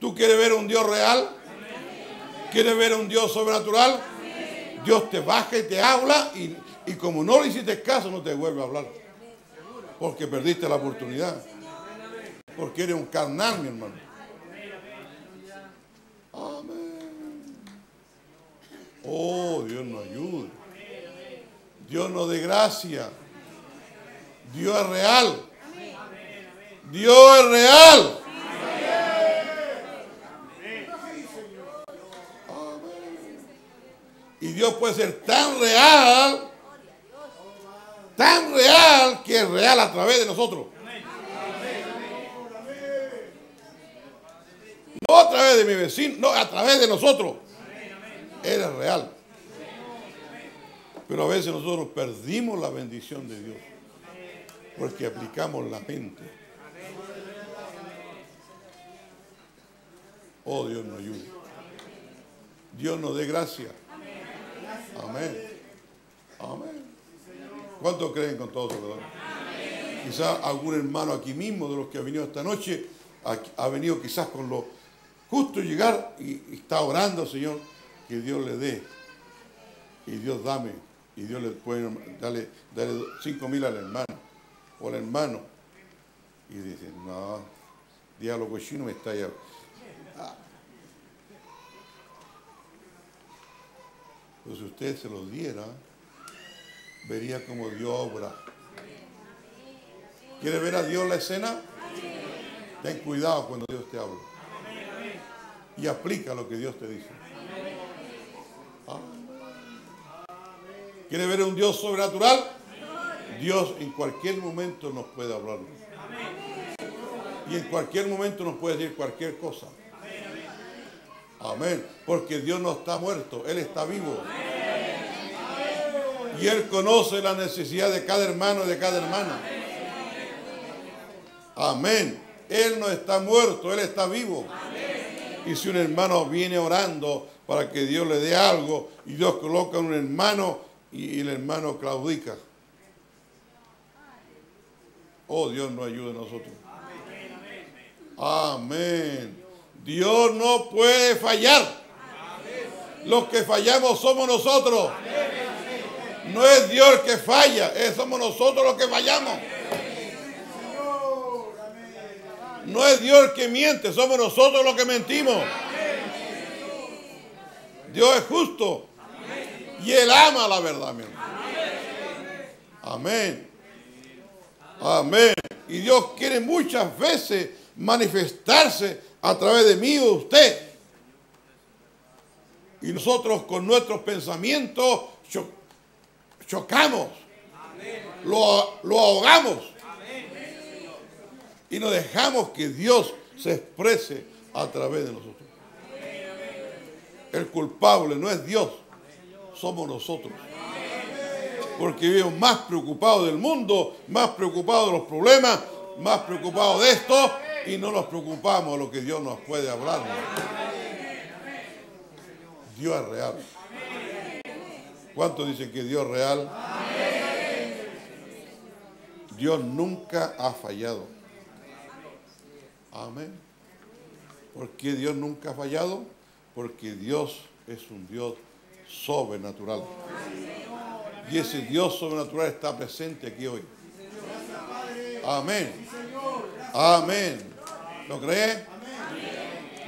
¿Tú quieres ver a un Dios real? ¿Quieres ver a un Dios sobrenatural? Dios te baja y te habla y, y como no le hiciste caso, no te vuelve a hablar. Porque perdiste la oportunidad. Porque eres un carnal, mi hermano. Amén. Oh, Dios nos ayude. Dios nos dé gracia. Dios es real. Dios es real. Amén. Y Dios puede ser tan real, tan real, que es real a través de nosotros. No a través de mi vecino, no, a través de nosotros. Él es real. Pero a veces nosotros perdimos la bendición de Dios porque aplicamos la mente. Oh, Dios nos ayude. Dios nos dé gracia. Amén. Amén. ¿Cuántos creen con todo su corazón? Quizás algún hermano aquí mismo de los que ha venido esta noche ha venido quizás con lo justo llegar y está orando, Señor, que Dios le dé. Y Dios dame. Y Dios le puede darle, darle cinco mil al hermano o al hermano. Y dice, no, diálogo chino me está allá. Ah. Pues si usted se lo diera, vería como Dios obra. ¿Quiere ver a Dios la escena? Ten cuidado cuando Dios te habla. Y aplica lo que Dios te dice. Ah. ¿Quiere ver un Dios sobrenatural? Dios en cualquier momento nos puede hablar. Y en cualquier momento nos puede decir cualquier cosa. Amén. Porque Dios no está muerto, Él está vivo. Y Él conoce la necesidad de cada hermano y de cada hermana. Amén. Él no está muerto, Él está vivo. Y si un hermano viene orando para que Dios le dé algo y Dios coloca a un hermano y el hermano claudica. Oh, Dios nos ayude a nosotros. Amén. Dios no puede fallar. Los que fallamos somos nosotros. No es Dios el que falla, somos nosotros los que fallamos. No es Dios el que miente, somos nosotros los que mentimos. Dios es justo. Y Él ama la verdad, mi hermano. Amén. Amén. Y Dios quiere muchas veces manifestarse a través de mí o de usted. Y nosotros con nuestros pensamientos cho chocamos. Amén. Lo, lo ahogamos. Amén. Y no dejamos que Dios se exprese a través de nosotros. El culpable no es Dios, somos nosotros. Porque vivimos más preocupados del mundo, más preocupados de los problemas, más preocupados de esto, y no nos preocupamos de lo que Dios nos puede hablar. Dios es real. ¿Cuántos dicen que Dios es real? Dios nunca ha fallado. Amén. ¿Por qué Dios nunca ha fallado? Porque Dios es un Dios sobrenatural. Y ese Dios sobrenatural está presente aquí hoy. Amén. Amén. ¿Lo cree?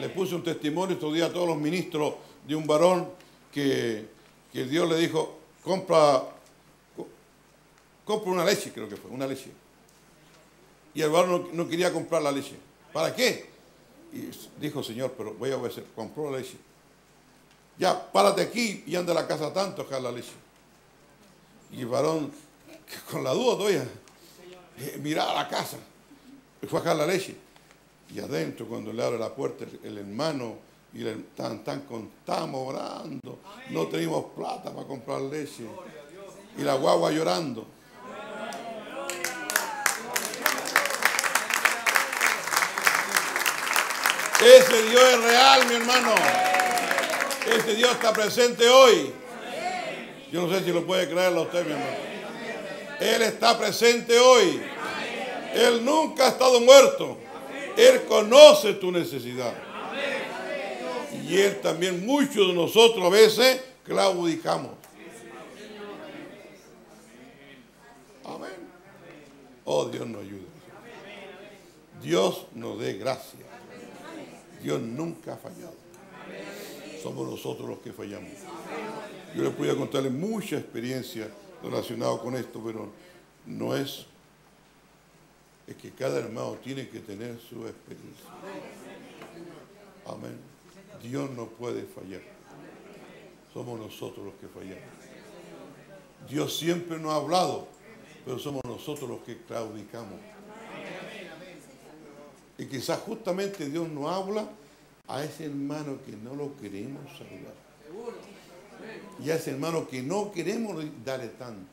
Le puse un testimonio estos días a todos los ministros de un varón que, que Dios le dijo, compra, compra una leche, creo que fue, una leche. Y el varón no, no quería comprar la leche. ¿Para qué? Y dijo, Señor, pero voy a obedecer. Compró la leche. Ya, párate aquí y anda a la casa tanto a buscar la leche. Y el varón, con la duda todavía, eh, miraba a la casa. Y fue a buscar la leche. Y adentro, cuando le abre la puerta, el, el hermano, y le tan, tan, con, estamos orando. No teníamos plata para comprar leche. Y la guagua llorando. Ese Dios es real, mi hermano. Ese Dios está presente hoy. Yo no sé si lo puede creerlo usted, mi hermano. Él está presente hoy. Él nunca ha estado muerto. Él conoce tu necesidad. Y Él también, muchos de nosotros a veces claudicamos. Amén. Oh, Dios nos ayude. Dios nos dé gracia. Dios nunca ha fallado. Somos nosotros los que fallamos. Yo les podía contarles mucha experiencia relacionada con esto, pero no es. Es que cada hermano tiene que tener su experiencia. Amén. Dios no puede fallar. Somos nosotros los que fallamos. Dios siempre nos ha hablado, pero somos nosotros los que claudicamos. Y quizás justamente Dios nos habla a ese hermano que no lo queremos saludar. Y a ese hermano que no queremos darle tanto.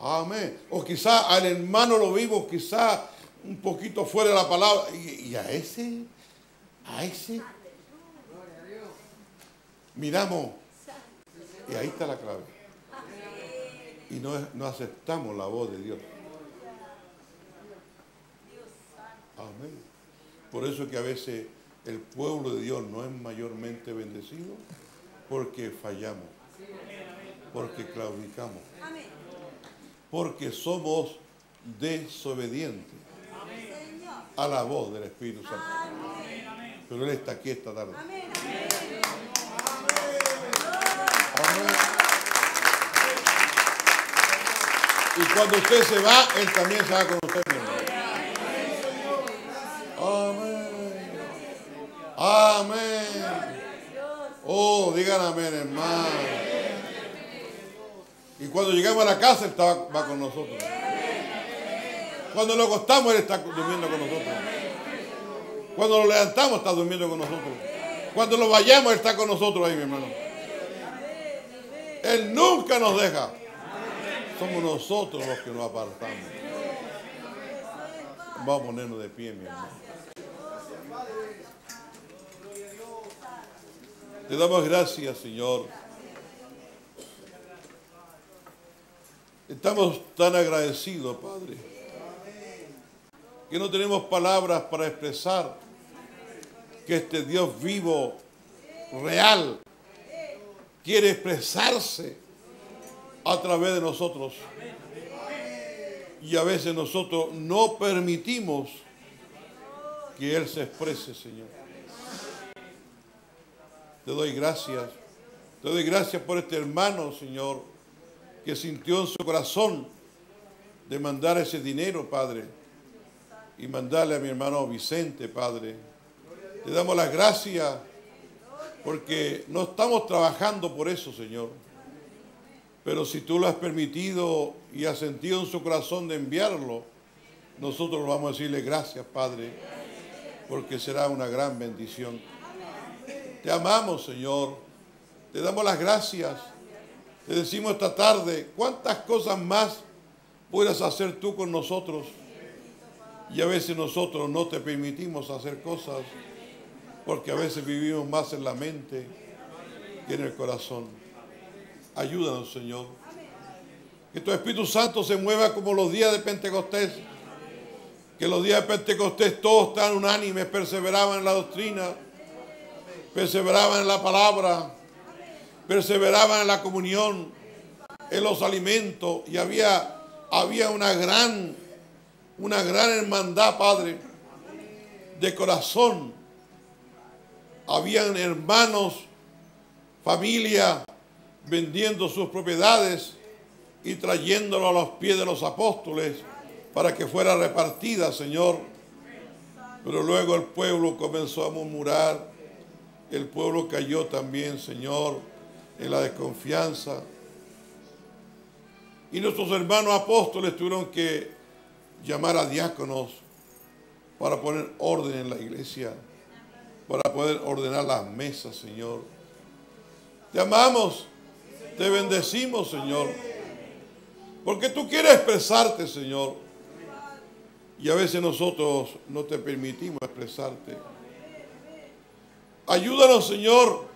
Amén. O quizás al hermano lo vimos quizás un poquito fuera de la palabra. Y, y a ese, a ese, miramos. Y ahí está la clave. Y no, no aceptamos la voz de Dios. Amén. Por eso que a veces el pueblo de Dios no es mayormente bendecido, porque fallamos, porque claudicamos, porque somos desobedientes a la voz del Espíritu Santo. Pero Él está aquí esta tarde. Amén. Y cuando usted se va, Él también se va con usted mismo. Amén. Oh, digan amén, hermano. Y cuando llegamos a la casa, Él está, va con nosotros. Cuando nos acostamos, Él está durmiendo con nosotros. Cuando nos levantamos, está durmiendo con nosotros. Cuando nos vayamos, Él está con nosotros ahí, mi hermano. Él nunca nos deja. Somos nosotros los que nos apartamos. Vamos a ponernos de pie, mi hermano. Te damos gracias, Señor. Estamos tan agradecidos, Padre, que no tenemos palabras para expresar que este Dios vivo, real, quiere expresarse a través de nosotros. Y a veces nosotros no permitimos que Él se exprese, Señor. Te doy gracias. Te doy gracias por este hermano, Señor, que sintió en su corazón de mandar ese dinero, Padre, y mandarle a mi hermano Vicente, Padre. Te damos las gracias porque no estamos trabajando por eso, Señor. Pero si tú lo has permitido y has sentido en su corazón de enviarlo, nosotros vamos a decirle gracias, Padre, porque será una gran bendición. Te amamos, Señor. Te damos las gracias. Te decimos esta tarde, ¿cuántas cosas más puedas hacer tú con nosotros? Y a veces nosotros no te permitimos hacer cosas porque a veces vivimos más en la mente que en el corazón. Ayúdanos, Señor. Que tu Espíritu Santo se mueva como los días de Pentecostés. Que los días de Pentecostés todos tan unánimes, perseveraban en la doctrina, perseveraban en la palabra, perseveraban en la comunión, en los alimentos, y había, había una gran, una gran hermandad, Padre, de corazón. Habían hermanos, familia, vendiendo sus propiedades y trayéndolo a los pies de los apóstoles para que fuera repartida, Señor. Pero luego el pueblo comenzó a murmurar, el pueblo cayó también, Señor, en la desconfianza. Y nuestros hermanos apóstoles tuvieron que llamar a diáconos para poner orden en la iglesia, para poder ordenar las mesas, Señor. Te amamos, te bendecimos, Señor, porque tú quieres expresarte, Señor. Y a veces nosotros no te permitimos expresarte. Ayúdanos, Señor,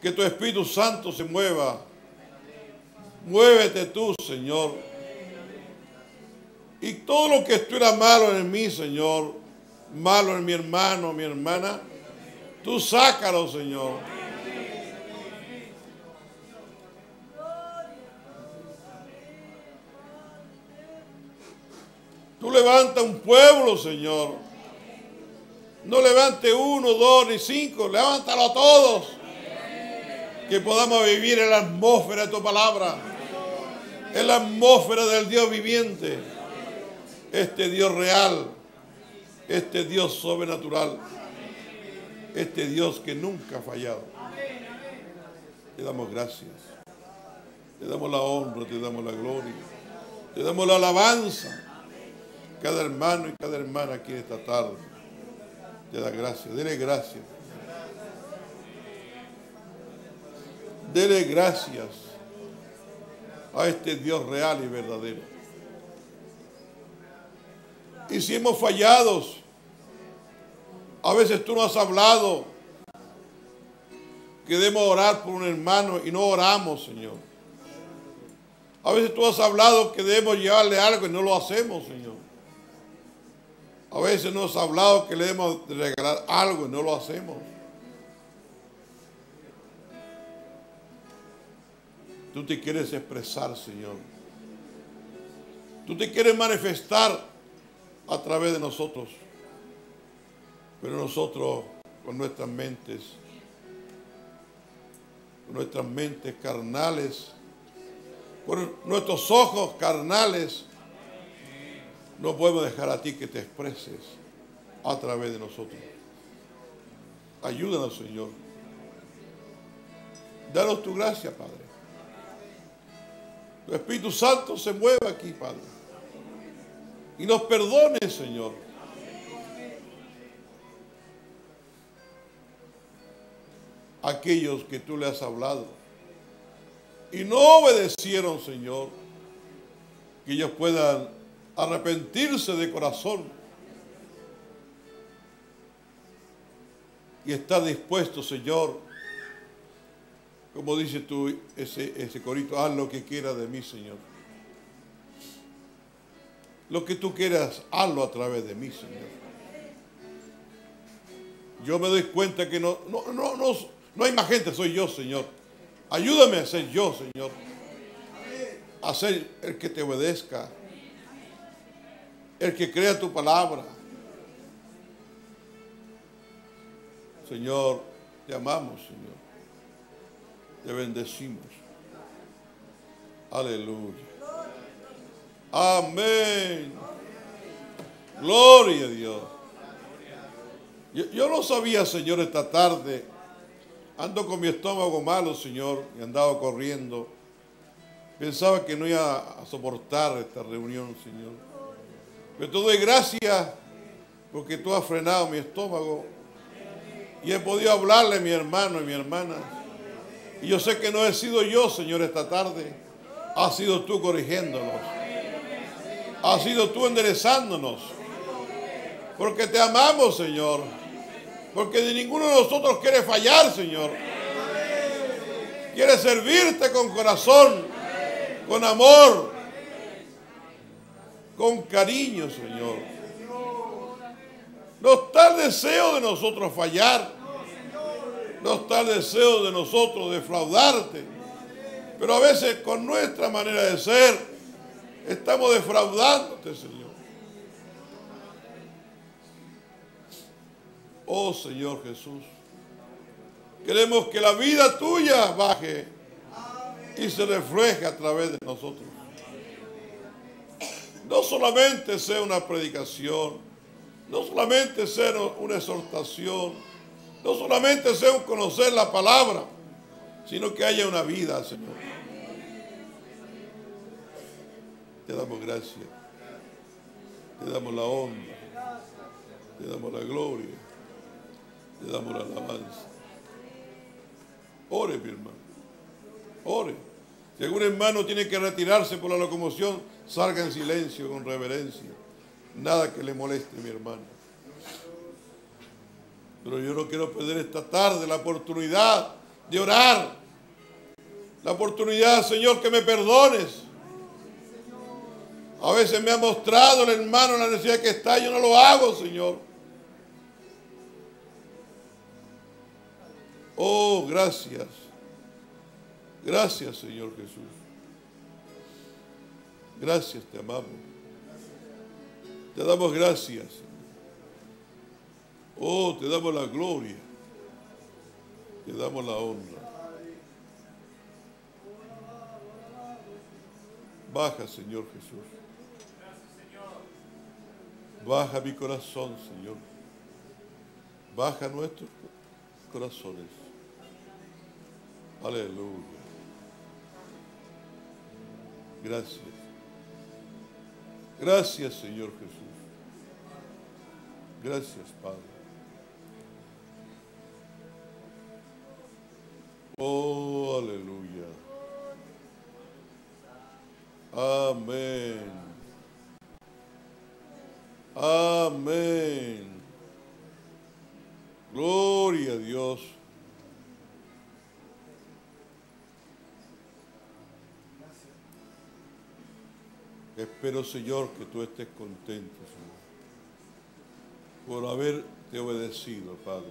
que tu Espíritu Santo se mueva. Muévete tú, Señor. Y todo lo que estuviera malo en mí, Señor, malo en mi hermano, mi hermana, tú sácalo, Señor. Tú levanta un pueblo, Señor. No levante uno, dos, ni cinco. Levántalo a todos. Que podamos vivir en la atmósfera de tu palabra. En la atmósfera del Dios viviente. Este Dios real. Este Dios sobrenatural. Este Dios que nunca ha fallado. Te damos gracias. Te damos la honra, te damos la gloria. Te damos la alabanza. Cada hermano y cada hermana aquí esta tarde te da gracias. Dele gracias. Dele gracias a este Dios real y verdadero. Y si hemos fallado, a veces tú nos has hablado que debemos orar por un hermano y no oramos, Señor. A veces tú has hablado que debemos llevarle algo y no lo hacemos, Señor. A veces nos ha hablado que le debemos regalar algo y no lo hacemos. Tú te quieres expresar, Señor. Tú te quieres manifestar a través de nosotros. Pero nosotros, con nuestras mentes, con nuestras mentes carnales, con nuestros ojos carnales, no podemos dejar a ti que te expreses a través de nosotros. Ayúdanos, Señor. Danos tu gracia, Padre. Tu Espíritu Santo se mueva aquí, Padre. Y nos perdone, Señor. Aquellos que tú le has hablado y no obedecieron, Señor, que ellos puedan arrepentirse de corazón y estar dispuesto, Señor, como dice tú ese, ese corito, haz lo que quieras de mí, Señor. Lo que tú quieras, hazlo a través de mí, Señor. Yo me doy cuenta que no, no, no, no, no hay más gente, soy yo, Señor. Ayúdame a ser yo, Señor, a ser el que te obedezca, el que crea tu palabra. Señor, te amamos, Señor. Te bendecimos. Aleluya. Amén. Gloria a Dios. Yo, yo no sabía, Señor, esta tarde. Ando con mi estómago malo, Señor, y andaba corriendo. Pensaba que no iba a soportar esta reunión, Señor. Pero te doy gracias porque tú has frenado mi estómago. Y he podido hablarle a mi hermano y mi hermana. Y yo sé que no he sido yo, Señor, esta tarde. Has sido tú corrigiéndonos. Has sido tú enderezándonos. Porque te amamos, Señor. Porque de ninguno de nosotros quiere fallar, Señor. Quiere servirte con corazón, con amor, con cariño, Señor. No está el deseo de nosotros fallar. No está el deseo de nosotros defraudarte. Pero a veces con nuestra manera de ser estamos defraudándote, Señor. Oh, Señor Jesús. Queremos que la vida tuya baje y se refleje a través de nosotros. No solamente sea una predicación, no solamente sea una exhortación, no solamente sea un conocer la palabra, sino que haya una vida, Señor. Te damos gracias. Te damos la honra. Te damos la gloria. Te damos la alabanza. Ore, mi hermano. Ore. Si algún hermano tiene que retirarse por la locomoción, salga en silencio, con reverencia. Nada que le moleste, mi hermano. Pero yo no quiero perder esta tarde la oportunidad de orar. La oportunidad, Señor, que me perdones. A veces me ha mostrado el hermano la necesidad que está. Yo no lo hago, Señor. Oh, gracias. Gracias, Señor Jesús. Gracias, te amamos. Te damos gracias. Oh, te damos la gloria. Te damos la honra. Baja, Señor Jesús. Baja mi corazón, Señor. Baja nuestros corazones. Aleluya. Gracias. Gracias, Señor Jesús. Gracias, Padre. Oh, aleluya. Amén. Amén. Gloria a Dios. Espero, Señor, que tú estés contento, Señor, por haberte obedecido, Padre.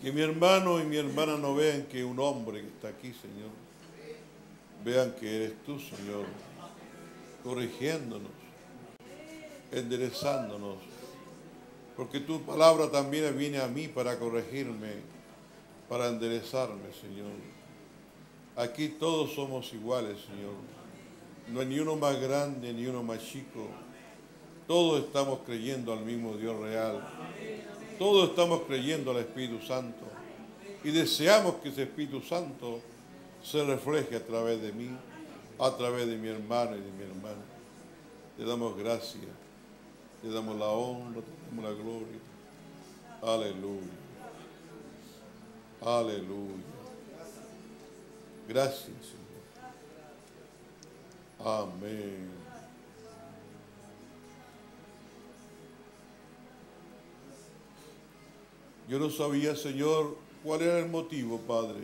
Que mi hermano y mi hermana no vean que un hombre que está aquí, Señor. Vean que eres tú, Señor, corrigiéndonos, enderezándonos. Porque tu palabra también viene a mí para corregirme, para enderezarme, Señor. Aquí todos somos iguales, Señor. No hay ni uno más grande, ni uno más chico. Todos estamos creyendo al mismo Dios real. Todos estamos creyendo al Espíritu Santo. Y deseamos que ese Espíritu Santo se refleje a través de mí, a través de mi hermano y de mi hermana. Te damos gracias. Te damos la honra, te damos la gloria. Aleluya. Aleluya. Gracias, Señor. Amén. Yo no sabía, Señor, cuál era el motivo, Padre,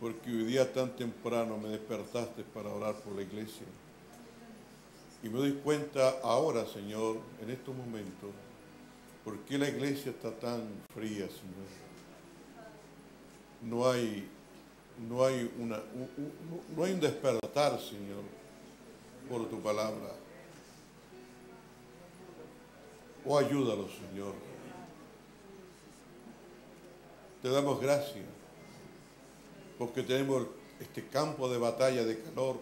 porque hoy día tan temprano me despertaste para orar por la iglesia. Y me doy cuenta ahora, Señor, en estos momentos, por qué la iglesia está tan fría, Señor. No hay, no hay, una, un, un, no hay un despertar, Señor, por tu palabra. Oh, ayúdalo, Señor. Te damos gracias. porque tenemos este campo de batalla de calor,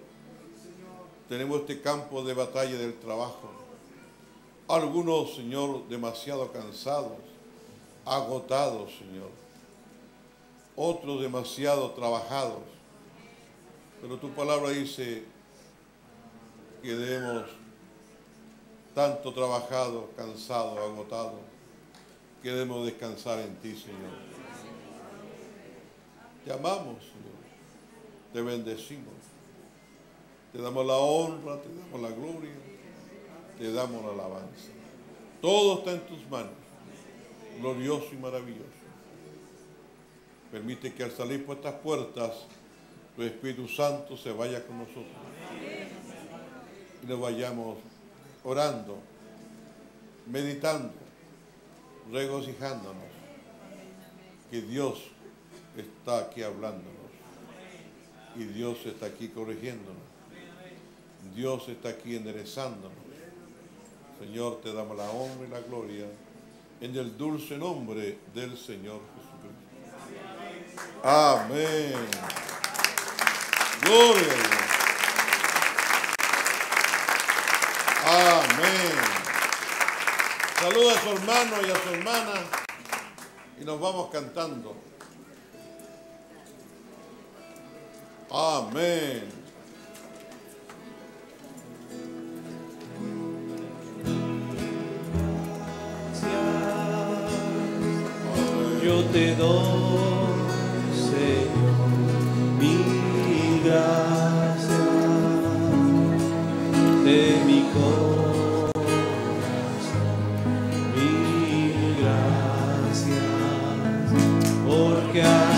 tenemos este campo de batalla del trabajo. Algunos, Señor, demasiado cansados, agotados, Señor. Otros demasiado trabajados. Pero tu palabra dice que debemos, tanto trabajado, cansado, agotado, que debemos descansar en ti, Señor. Te amamos, Señor. Te bendecimos. Te damos la honra, te damos la gloria, te damos la alabanza. Todo está en tus manos, glorioso y maravilloso. Permite que al salir por estas puertas, tu Espíritu Santo se vaya con nosotros. Y nos vayamos orando, meditando, regocijándonos. Que Dios está aquí hablándonos. Y Dios está aquí corrigiéndonos. Dios está aquí enderezándonos. Señor, te damos la honra y la gloria en el dulce nombre del Señor Jesucristo. Amén. Gloria a Dios. Amén. Saluda a su hermano y a su hermana y nos vamos cantando. Amén. Yo te doy, Señor, mi gracia de mi corazón, mi gracia, porque